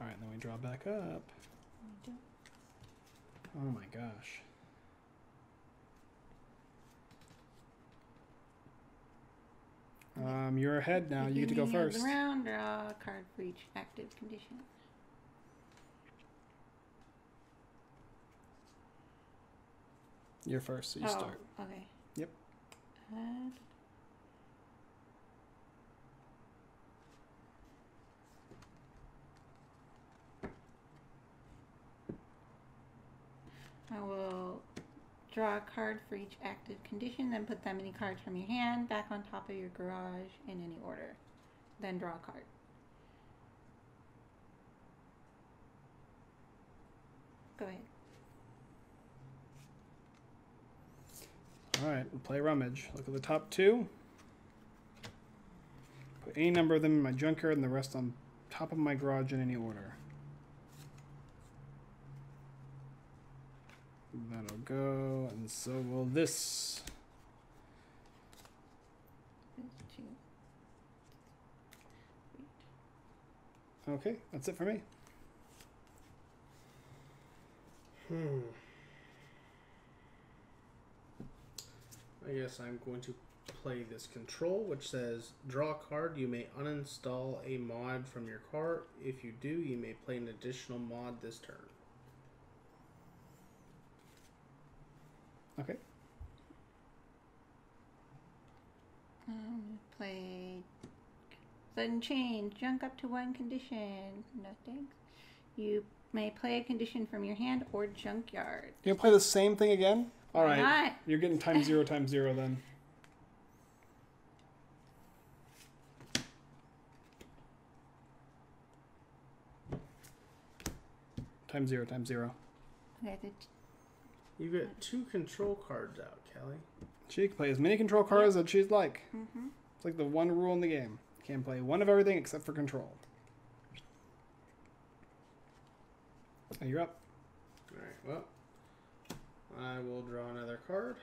Alright, then we draw back up. Oh my gosh. You're ahead now. You get to go first. Round, draw a card for each active condition. You're first, so you start. Okay. Yep. Draw a card for each active condition, then put that many cards from your hand back on top of your garage in any order. Then draw a card. Go ahead. All right, we'll play Rummage. Look at the top two. Put any number of them in my junkyard and the rest on top of my garage in any order. That'll go, and so will this. Okay, that's it for me. I guess I'm going to play this control, which says draw a card. You may uninstall a mod from your cart. If you do, you may play an additional mod this turn. Okay. Play sudden change. Junk up to one condition. No thanks. You may play a condition from your hand or junkyard. You'll play the same thing again? All right. Not. You're getting times zero then. Times zero, times zero. Okay, you got two control cards out, Kelly. She can play as many control cards as she'd like. Mm-hmm. It's like the one rule in the game. You can't play one of everything except for control. Now you're up. All right, well, I will draw another card.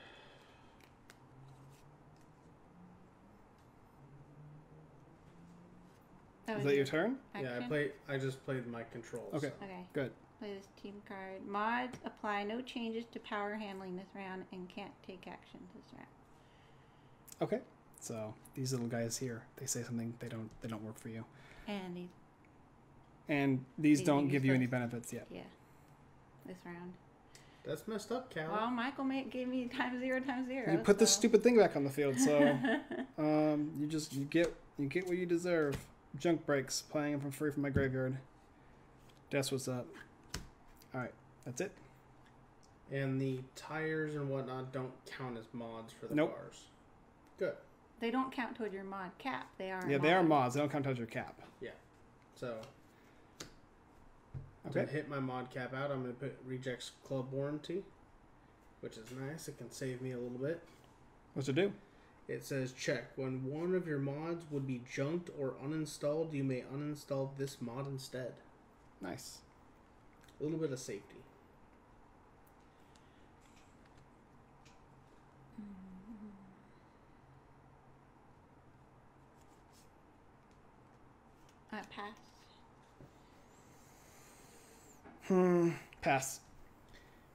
Is that your turn? Action? Yeah, I just played my controls. Okay. So. Okay. Good. Play this team card. Mods apply no changes to power handling this round and can't take action this round. Okay. So these little guys here, they say something, they don't work for you. And these. And these don't give you any benefits yet. Yeah. This round. That's messed up, Cal. Well, Michael gave me times zero. You put this stupid thing back on the field, so you get what you deserve. Junk breaks. Playing them for free from my graveyard. That's what's up. Alright, that's it. And the tires and whatnot don't count as mods for the cars. Good. They don't count toward your mod cap. They are they are mods. They don't count towards your cap. Yeah. So okay. To hit my mod cap out, I'm going to put Rejects Club Warranty, which is nice. It can save me a little bit. What's it do? It says, check. When one of your mods would be junked or uninstalled, you may uninstall this mod instead. Nice. A little bit of safety. Pass. Pass.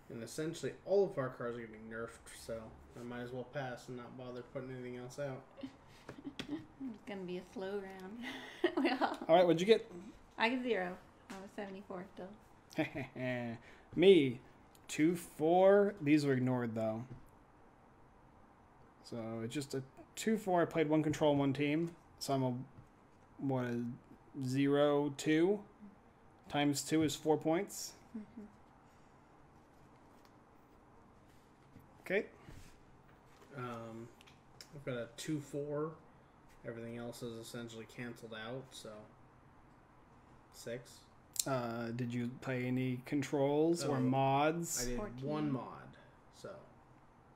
And essentially all of our cars are getting nerfed, so I might as well pass and not bother putting anything else out. It's going to be a slow round. Well, all right, what'd you get? I got zero. I was 74 still. Me, 2-4. These were ignored, though. So it's just a 2-4. I played one control, one team. So I'm a, what, a 0-2. Times 2 is 4 points. Mm-hmm. Okay. I've got a 2-4. Everything else is essentially canceled out, so 6. Did you play any controls or mods? I did 14. One mod. So,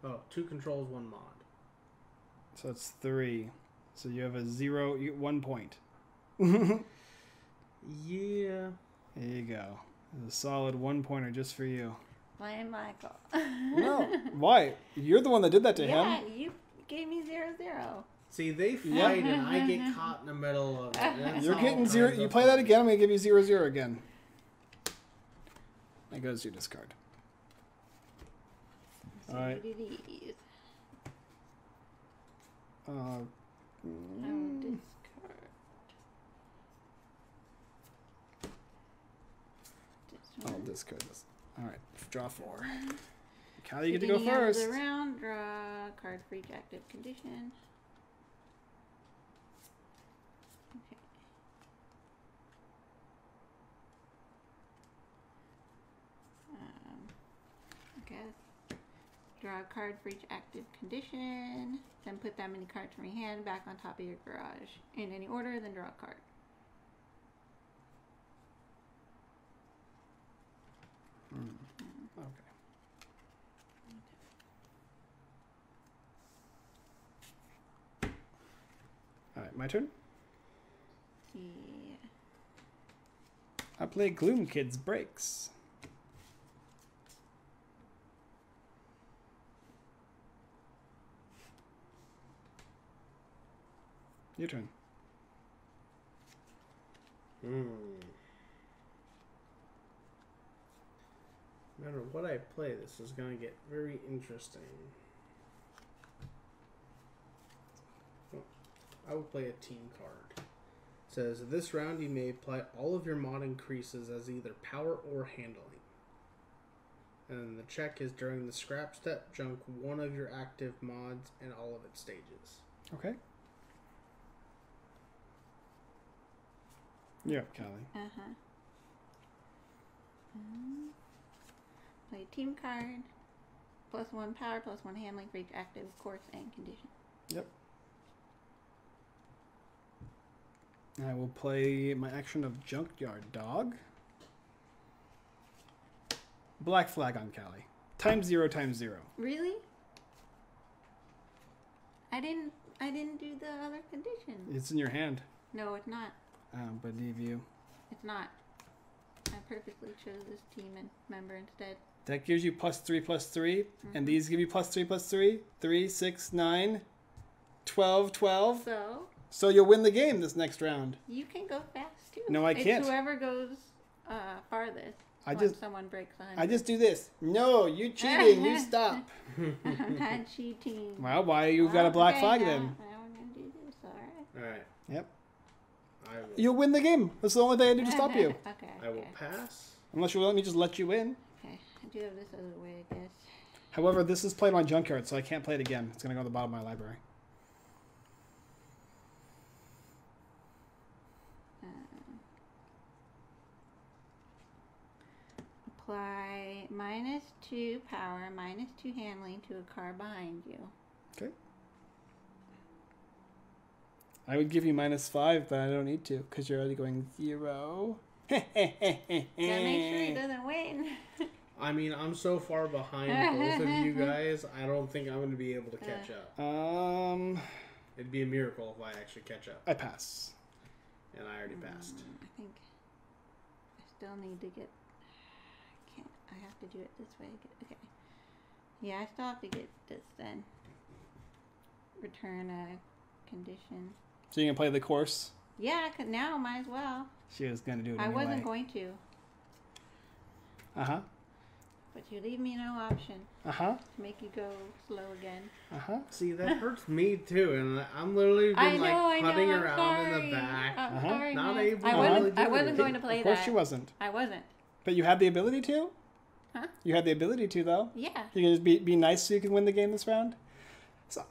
oh, 2 controls, 1 mod. So it's 3. So you have a 0, you get 1 point. Yeah. There you go. There's a solid 1-pointer just for you. Blame Michael. No, why? You're the one that did that to him. Yeah, you gave me 0-0. See, they fight and I get caught in the middle of it. That's you're getting 0. You play that again, I'm gonna give you 0-0 again. That goes to your discard. So all right. I'll discard this. All right, draw 4. Callie, you get to go first. Beginning of the round, draw a card for each active condition. Okay. I guess Draw a card for each active condition, then put that many cards from your hand back on top of your garage. In any order, then draw a card. Okay. Alright, my turn? Yeah. I play Gloom Kids Breaks. Your turn. No matter what I play, this is going to get very interesting. I will play a team card. It says, this round you may apply all of your mod increases as either power or handling. And the check is during the scrap step, junk one of your active mods and all of its stages. Okay. Yeah, Callie. Uh-huh. Play a team card. +1 power, +1 handling for each active course and condition. Yep. I will play my action of Junkyard Dog. Black Flag on Callie. ×0/×0. Really? I didn't do the other condition. It's in your hand. No, it's not. I don't believe you. It's not. I purposely chose this team and member instead. That gives you +3/+3, and these give you +3/+3, 3, 6, 9, 12, 12. So you'll win the game this next round. You can go fast too. No, I can't. It's whoever goes farthest. Someone breaks on. I just do this. No, you cheating. You stop. I'm not cheating. Well, why you got a black flag then? I'm gonna do this. All right. All right. Yep. You'll win the game. That's the only thing I do to stop you. Okay. I will pass. Unless you will let me just let you win. Okay. I do have this other way, I guess. However, this is played on Junkyard, so I can't play it again. It's going to go to the bottom of my library. Apply -2 power, -2 handling to a car behind you. Okay. I would give you -5, but I don't need to because you're already going 0. Gotta make sure he doesn't win. I mean, I'm so far behind both of you guys. I don't think I'm going to be able to catch up. It'd be a miracle if I actually catch up. I pass, and I already passed. I think I still need to get. I can't. I have to do it this way. Okay. Yeah, I still have to get this then. Return a condition. So you're going to play the course? Yeah, now might as well. She was going to do it anyway. I wasn't going to. Uh-huh. But you leave me no option. Uh-huh. To make you go slow again. Uh-huh. See, that hurts me too. And I'm literally been putting around in the back. Sorry, not able I wasn't going to play that. Of course she wasn't. I wasn't. But you had the ability to? Huh? You had the ability to, though? Yeah. You can just be nice so you can win the game this round? So,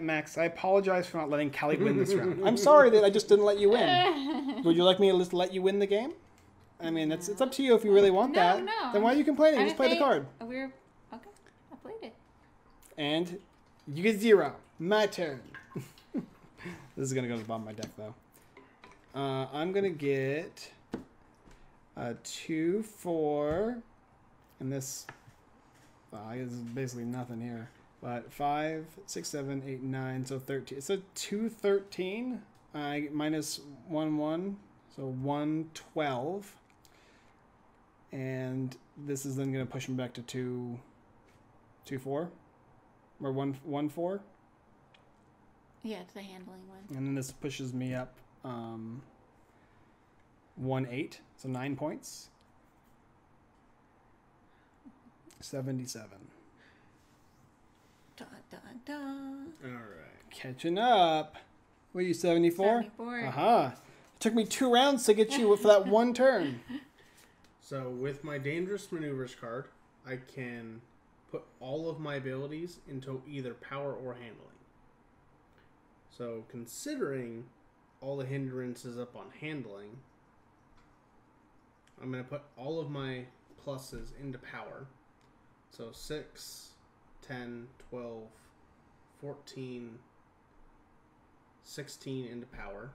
Max, I apologize for not letting Callie win this round. I'm sorry that I just didn't let you win. Would you like me to just let you win the game? I mean, it's up to you if you really want that. No. Then why are you complaining? Just play the card. We're okay. I played it. And you get 0. My turn. This is gonna go to the bottom of my deck, though. I'm gonna get a 2/4, and this. Well, there's basically nothing here. But 5, 6, 7, 8, 9, so 13. It's a 2 13. I get -1/1, so 1 12. And this is then going to push him back to 2 4, or 1 1 4. Yeah, it's the handling one. And then this pushes me up 1 8, so 9 points. 77. Alright. Catching up. Were you 74? 74. Uh-huh. It took me 2 rounds to get you for that one turn. So with my Dangerous Maneuvers card, I can put all of my abilities into either power or handling. So considering all the hindrances up on handling, I'm going to put all of my pluses into power. So 6... 10, 12, 14, 16 into power.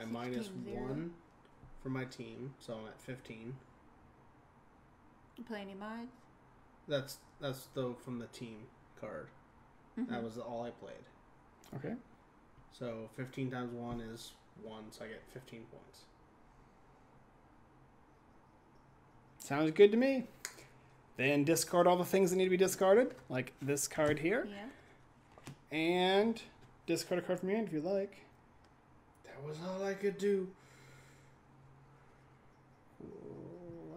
I minus 1 for my team, so I'm at 15. You play any mods? That's though from the team card. Mm-hmm. That was all I played. Okay. So 15 times 1 is 1, so I get 15 points. Sounds good to me. Then discard all the things that need to be discarded, like this card here. Yeah. And discard a card from your hand if you like. That was all I could do.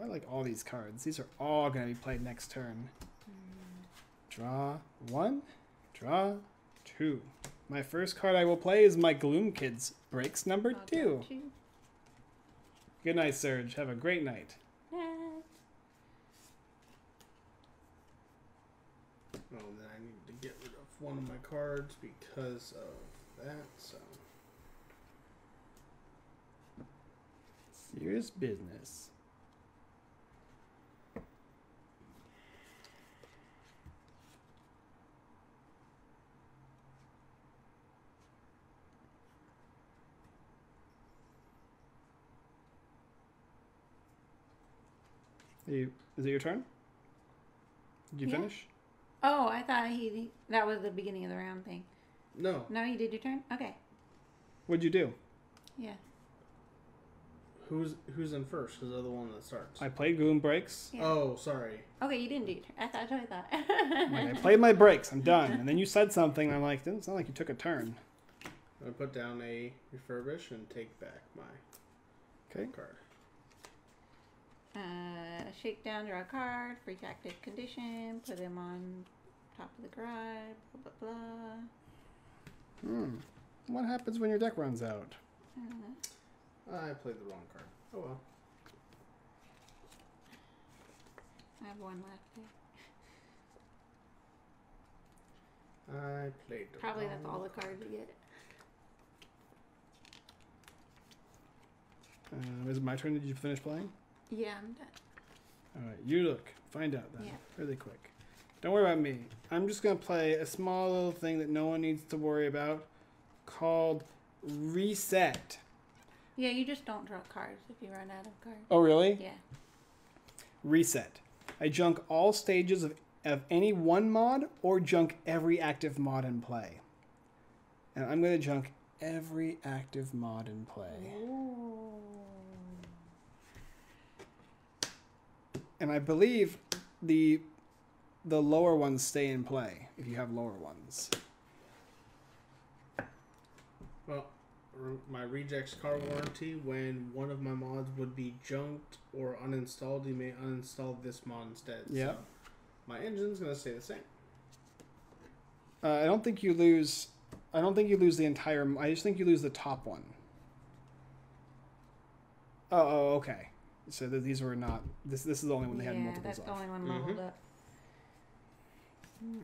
I like all these cards. These are all going to be played next turn. Draw 1. Draw 2. My first card I will play is my Gloom Kids Breaks number 2. Good night, Serge. Have a great night. Oh, then I need to get rid of one of my cards because of that, so. Serious business. Is it your turn? Did you finish? Oh, I thought that was the beginning of the round thing. No. No, you did your turn? Okay. What'd you do? Yeah. Who's in first? Because they're the one that starts. I played Gloom Breaks. Yeah. Oh, sorry. Okay, you didn't do your turn. I thought. Like, I played my breaks. I'm done. And then you said something, and I'm like, it's not like you took a turn. I'm going to put down a refurbish and take back my card. Shake down, draw a card, free active condition, put him on top of the garage, blah, blah, blah. Hmm. What happens when your deck runs out? I don't know. I played the wrong card. Oh, well. I have one left there. I played the wrong card. Probably that's all the cards you get. Is it my turn? Did you finish playing? Yeah, I'm done. All right, you look. Find out then, really quick. Don't worry about me. I'm just going to play a small little thing that no one needs to worry about called Reset. Yeah, you just don't draw cards if you run out of cards. Oh, really? Yeah. Reset. I junk all stages of any one mod or junk every active mod in play. And I'm going to junk every active mod in play. Ooh. And I believe the lower ones stay in play if you have lower ones. Well, my rejects card warranty, when one of my mods would be junked or uninstalled, you may uninstall this mod instead. Yeah. So my engine's gonna stay the same. I don't think you lose. I don't think you lose the entire. I just think you lose the top one. Oh, okay. So these were not. This is the only one they had multiples of. Yeah, that's the only one modeled up.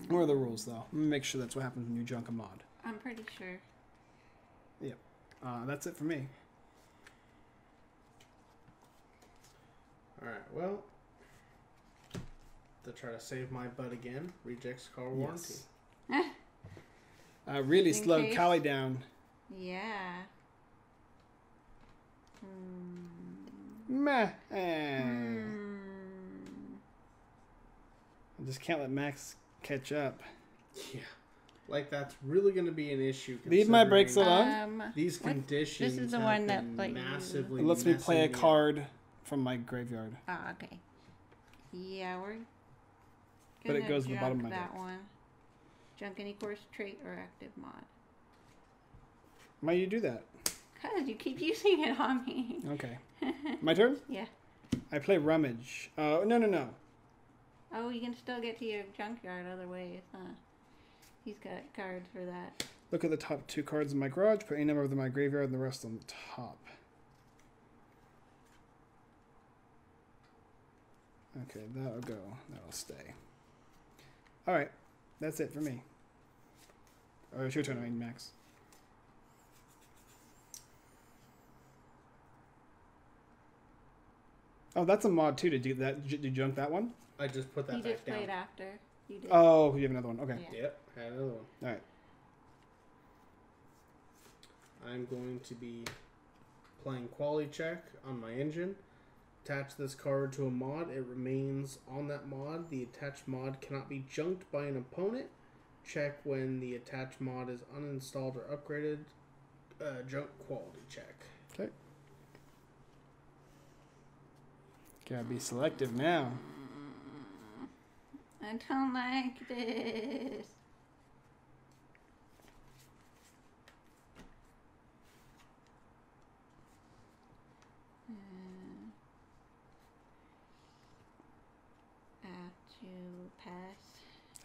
What are the rules, though? Let me make sure that's what happens when you junk a mod. I'm pretty sure. Yep. That's it for me. All right. Well, to try to save my butt again, rejects car warranty. Yes. Really slowed Kali down. Yeah. Meh. I just can't let Max catch up. Yeah. Like, that's really going to be an issue. Leave my breaks alone. These conditions. This is the one that massively. It lets me play a card from my graveyard. Oh, okay. Yeah, we're. But it goes to the bottom of my deck. That one. Junk any course, trait, or active mod. Why do you do that? Because you keep using it on me. Okay. My turn? Yeah. I play Rummage. No. Oh, you can still get to your junkyard other ways, huh? He's got cards for that. Look at the top two cards in my garage. Put any number of them in my graveyard and the rest on the top. Okay, that'll go. That'll stay. All right. That's it for me. Oh, it's your turn, Max. Oh, that's a mod too. Did you junk that one? I just put that back down. You just played after. You did. Oh, you have another one. Okay. Yeah. Yep, I have another one. All right. I'm going to be playing quality check on my engine. Attach this card to a mod. It remains on that mod. The attached mod cannot be junked by an opponent. Check when the attached mod is uninstalled or upgraded. Junk quality check. Okay. Gotta be selective now. I don't like this.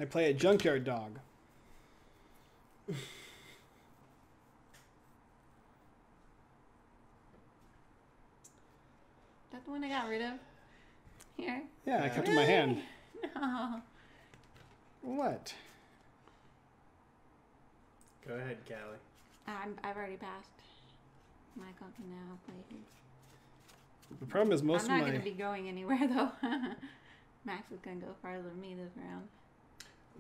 I play a junkyard dog. That's the one I got rid of. Here. Yeah, I kept it in my hand. No. What? Go ahead, Callie. I've already passed. Michael can now play his. The problem is most of my... I'm not going to be going anywhere, though. Max is going to go farther than me this round.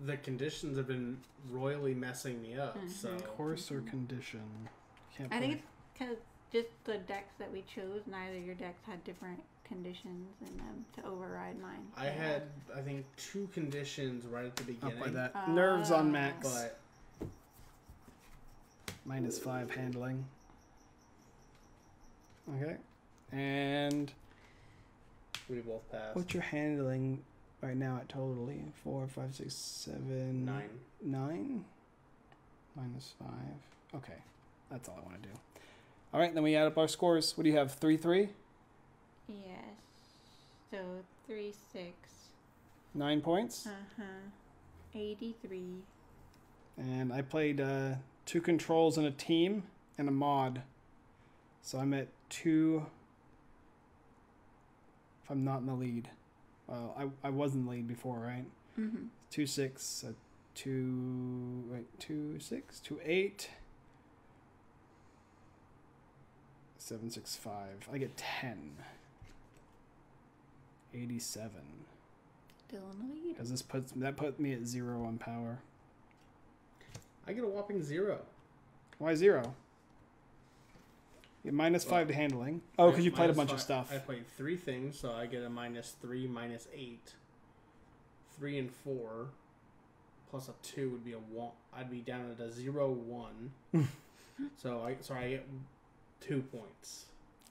The conditions have been royally messing me up. Mm-hmm. So course or condition, can't I play. Think it's because just the decks that we chose. Neither of your decks had different conditions in them to override mine. I had, I think, two conditions right at the beginning. I'll play that. Nerves on Max, but -5 handling. Okay, and we both passed. What's your handling? Right now at totally 4, 5, 6, 7, 9. 9? -5. Okay. That's all I want to do. All right, then we add up our scores. What do you have? 3, 3? Yes. So 3, 6. 9 points? Uh-huh. 83. And I played 2 controls and a team and a mod. So I'm at 2 if I'm not in the lead. Well, I was in the lead before, right? Mm-hmm. 2, 6, 2, 6, 2, 8, 7, 6, 5. I get 10. 87. Still in the lead. Because this put me at 0 on power. I get a whopping 0. Why 0? Yeah, -5 to handling. Oh, because you played a bunch of stuff. I played 3 things, so I get a -3, -8. 3 and 4, plus a 2 would be a 1. I'd be down at a 0, 1. so I get 2 points.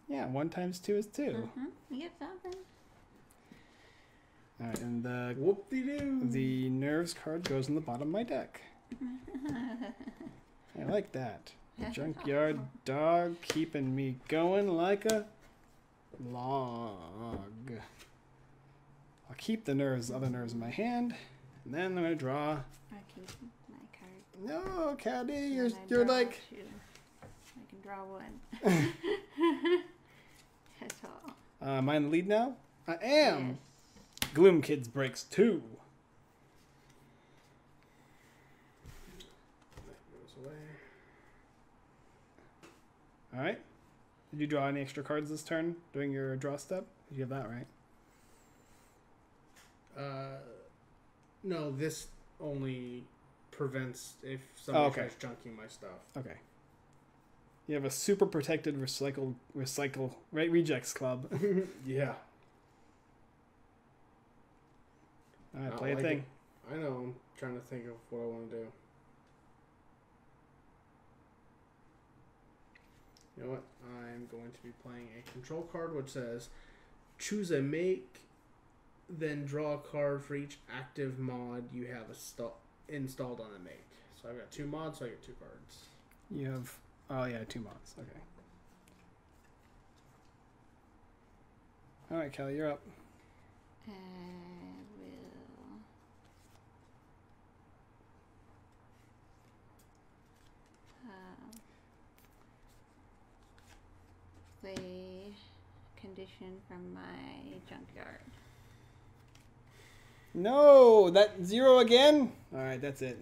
Yeah, 1 times 2 is 2. Mm-hmm. You get something. All right, and the whoop-de-doo. The nerves card goes in the bottom of my deck. I like that. Junkyard dog keeping me going like a log. I'll keep the other nerves in my hand, and then I'm gonna draw. I can keep my card. No, Caddy, you're like. Two. I can draw 1. That's all. Am I in the lead now? I am. Yes. Gloom Kids breaks 2. All right. Did you draw any extra cards this turn during your draw step? Did you have that right? No. This only prevents if somebody tries junking my stuff. Okay. You have a super protected rejects club. Yeah. All right. Play a thing. I know. I'm trying to think of what I want to do. You know what? I'm going to be playing a control card which says choose a make, then draw a card for each active mod you have installed on the make. So I've got 2 mods, so I get 2 cards. You have, 2 mods. Okay. All right, Kelly, you're up. Play condition from my junkyard. No, that 0 again? All right, that's it.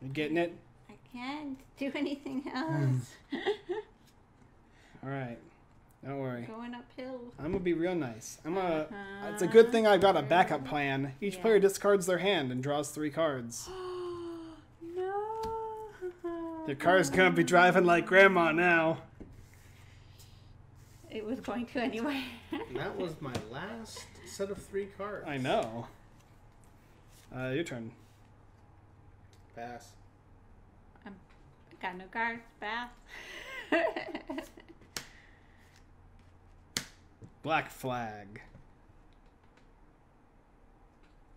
You're getting it? I can't do anything else. All right. Don't worry. Going uphill. I'm going to be real nice. I'm gonna, it's a good thing I've got a backup plan. Each player discards their hand and draws 3 cards. No. Their car's going to be driving like Grandma now. It was going to anyway. That was my last set of 3 cards. I know. Your turn. Pass. I got no cards. Pass. Black flag.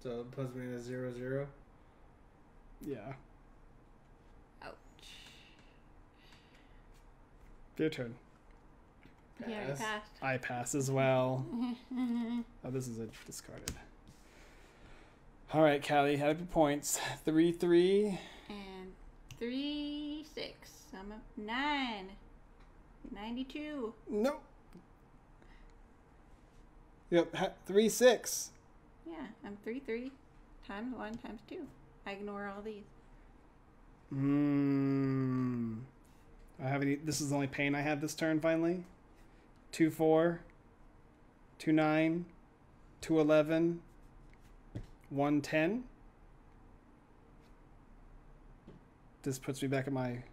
So it puts me in a 0-0? Yeah. Ouch. Your turn. Pass. Yeah, you passed. I pass as well. Oh, this is a discarded. Alright, Callie, add up your points. 3, 3. And 3, 6. I'm up 9. 92. Nope. Yep, 3, 6. Yeah, I'm 3, 3 times 1 times 2. I ignore all these. Mmm. I haven't. This is the only pain I had this turn. Finally, 2, 4, 2, 9, 2, 11, 1, 10. This puts me back at my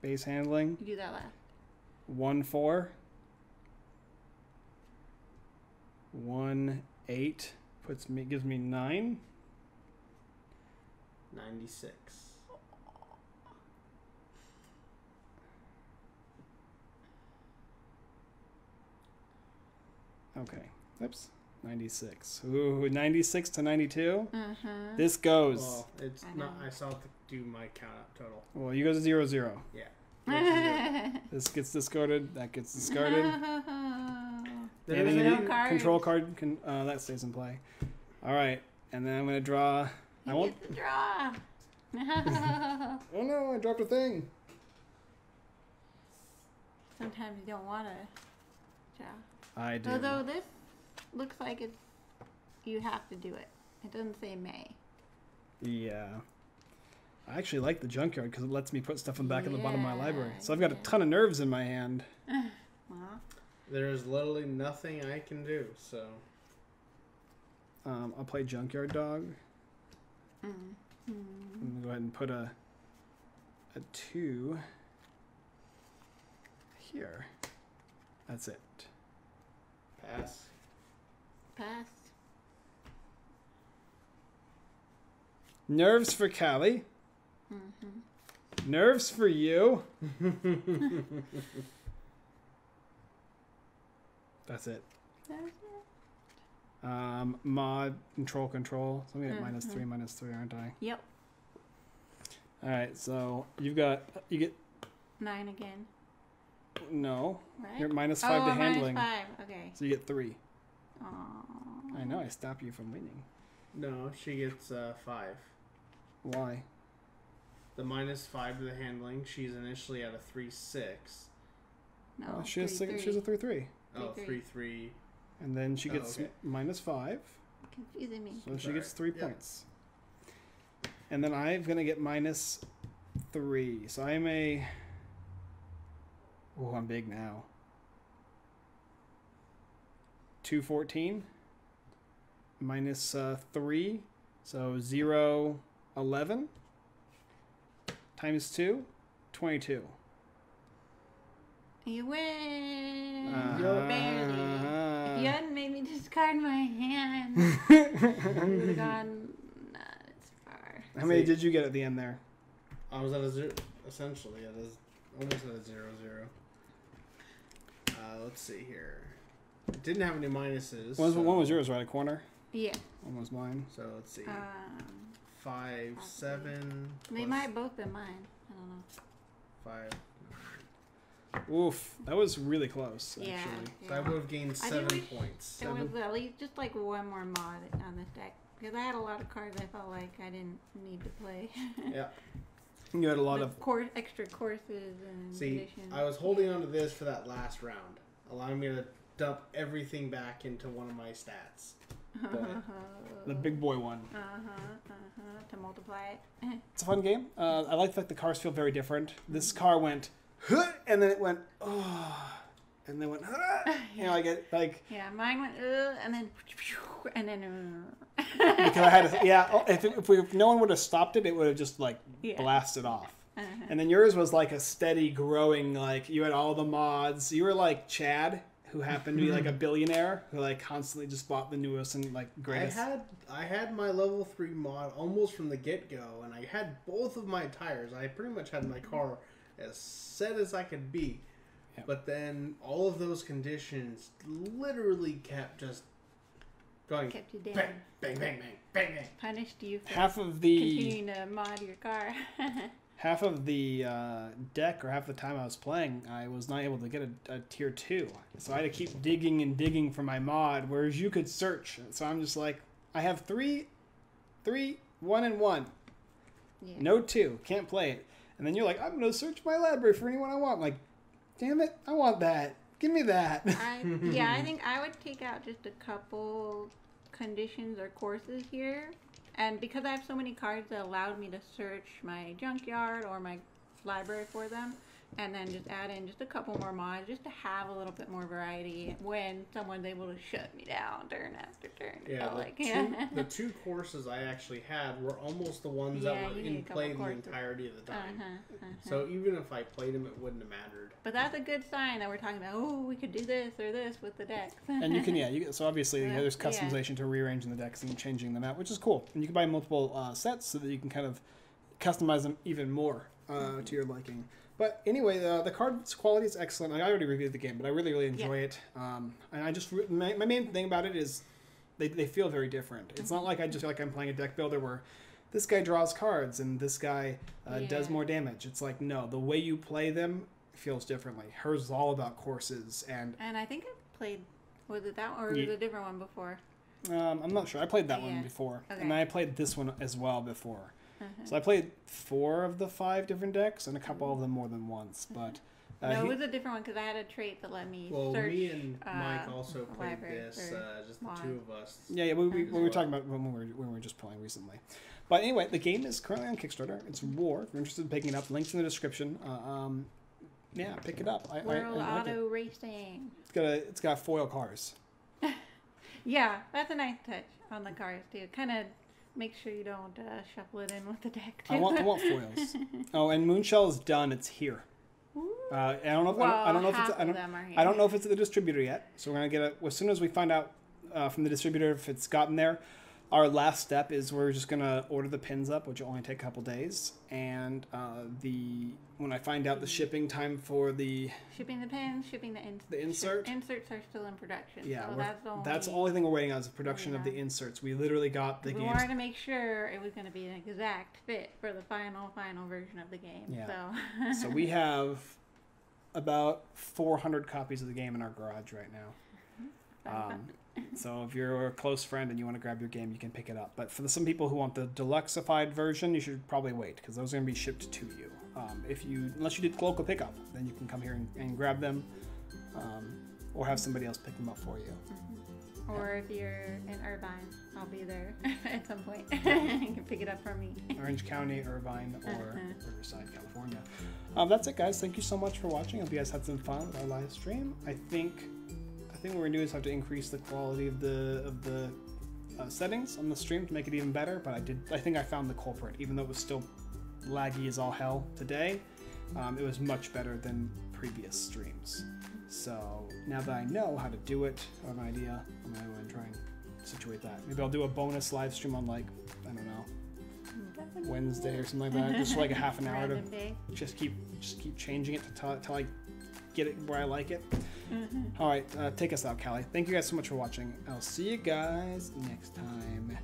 base handling. You do that last. 1, 4. 1, 8 puts me, gives me 9. 96. Okay. Oops. 96. Ooh, 96 to 92. This goes. Well, it's not. I still have to do my count up total. Well, you go to 0, 0. Yeah. This gets discarded. That gets discarded. Control card can, that stays in play. All right, and then I'm gonna draw. I won't draw. No. Oh no! I dropped a thing. Sometimes you don't want to draw. I do. Although this looks like it's, you have to do it. It doesn't say may. Yeah. I actually like the junkyard because it lets me put stuff in back in the bottom of my library. So I've got a ton of nerves in my hand. Well. There is literally nothing I can do, so. I'll play Junkyard Dog. I'm gonna go ahead and put a 2 here. That's it. Pass. Pass. Nerves for Callie. Nerves for you. That's it. That's it. Mod, control. So I'm going to get -3, -3, aren't I? Yep. All right, so you've got, you get... 9 again. No. Right? You're at -5 to handling. -5, okay. So you get 3. Aww. I know, I stop you from winning. No, she gets 5. Why? The -5 to the handling. She's initially at a 3, 6. No, well, she has 3, 3. She has a 3, 3. Oh, 3, 3. And then she gets -5. Confusing me. So she gets 3 points. And then I'm going to get -3. So I'm a... Oh, I'm big now. 214. Minus 3. So 0, 11. Times 2. 22. You win! Barely. If you hadn't made me discard my hand, I would have gone not as far. How many did you get at the end there? I was at a 0, essentially. I was almost at a 0, 0. Let's see here. It didn't have any minuses. One was yours, right? A corner? Yeah. One was mine. So let's see. 5, 7. They might have both been mine. I don't know. 5. Oof, that was really close, actually. Yeah. So I would have gained 7 points. There was at least just like 1 more mod on this deck. Because I had a lot of cards I felt like I didn't need to play. Yeah. You had a lot of extra courses and conditions. I was holding on to this for that last round, allowing me to dump everything back into one of my stats. The big boy one. To multiply it. It's a fun game. I like that the cars feel very different. This car went... and then it went, oh, and then went, ah! You know, like yeah, mine went, and then because I had to, yeah, if no one would have stopped it, it would have just like blasted off. Uh-huh. And then yours was like a steady growing, like you had all the mods. You were like Chad, who happened to be like a billionaire who like constantly just bought the newest and like greatest. I had my level 3 mod almost from the get-go, and I had both of my tires. I pretty much had my car as set as I could be. Yep. But then all of those conditions literally kept just going. Kept you down. Bang, bang, bang, bang, bang, bang. Punished you for continuing to mod your car. Half of the deck, or half the time I was playing, I was not able to get a tier 2. So I had to keep digging and digging for my mod, whereas you could search. So I'm just like, I have 3, 3, 1, and 1. Yeah. No 2. Can't play it. And then you're like, I'm going to search my library for anyone I want. I'm like, damn it, I want that. Give me that. Yeah, I think I would take out just a couple conditions or courses here. And because I have so many cards that allowed me to search my junkyard or my library for them, and then just add in just a couple more mods just to have a little bit more variety when someone's able to shut me down turn after turn. Yeah, the two courses I actually had were almost the ones that were in play the entirety of the time. So even if I played them, it wouldn't have mattered. But that's a good sign that we're talking about, oh, we could do this or this with the decks. And you can, so obviously there's customization to rearranging the decks and changing them out, which is cool. And you can buy multiple sets so that you can kind of customize them even more to your liking. But anyway, the card's quality is excellent. I already reviewed the game, but I really, really enjoy it. And I just my main thing about it is they feel very different. It's not like I just feel like I'm playing a deck builder where this guy draws cards and this guy does more damage. It's like, no, the way you play them feels differently. Hers is all about courses. And I think I played, was it that one or was it a different one before? I'm not sure. I played that one before. Okay. And I played this one as well before. So I played 4 of the 5 different decks, and a couple of them more than once. But no, it was a different one because I had a trait that let me search. Well, me and Mike also played this, just the two of us. Yeah, we were talking about when we were just playing recently. But anyway, the game is currently on Kickstarter. It's War. If you're interested in picking it up, links in the description. Yeah, pick it up. World Auto Racing. It's got foil cars. Yeah, that's a nice touch on the cars too. Kind of. Make sure you don't shuffle it in with the deck. Too. I want foils. Oh, and Moonshell is done. It's here. I don't know if it's at the distributor yet. So we're gonna get it as soon as we find out from the distributor if it's gotten there. Our last step is we're just gonna order the pins up, which will only take a couple days. And when I find out the shipping time for the pins, shipping the inserts. Inserts are still in production. Yeah, so that's the only thing we're waiting on is the production of the inserts. We literally got the game. We wanted to make sure it was going to be an exact fit for the final version of the game. Yeah. So so we have about 400 copies of the game in our garage right now. So if you're a close friend and you want to grab your game, you can pick it up. But for some people who want the deluxeified version, you should probably wait because those are going to be shipped to you. Unless you did local pickup, then you can come here and grab them, or have somebody else pick them up for you. Or if you're in Irvine, I'll be there at some point. You can pick it up from me. Orange County, Irvine, or Riverside, California. That's it, guys. Thank you so much for watching. I hope you guys had some fun with our live stream. I think what we're gonna do is have to increase the quality of the settings on the stream to make it even better. But I think I found the culprit, even though it was still laggy as all hell today. It was much better than previous streams. So now that I know how to do it, I have an idea. I'm gonna try and situate that. Maybe I'll do a bonus live stream on like I don't know Wednesday or something like that, just for like a half an hour to just keep changing it to like get it where I like it. All right, take us out, Callie. Thank you guys so much for watching. I'll see you guys next time.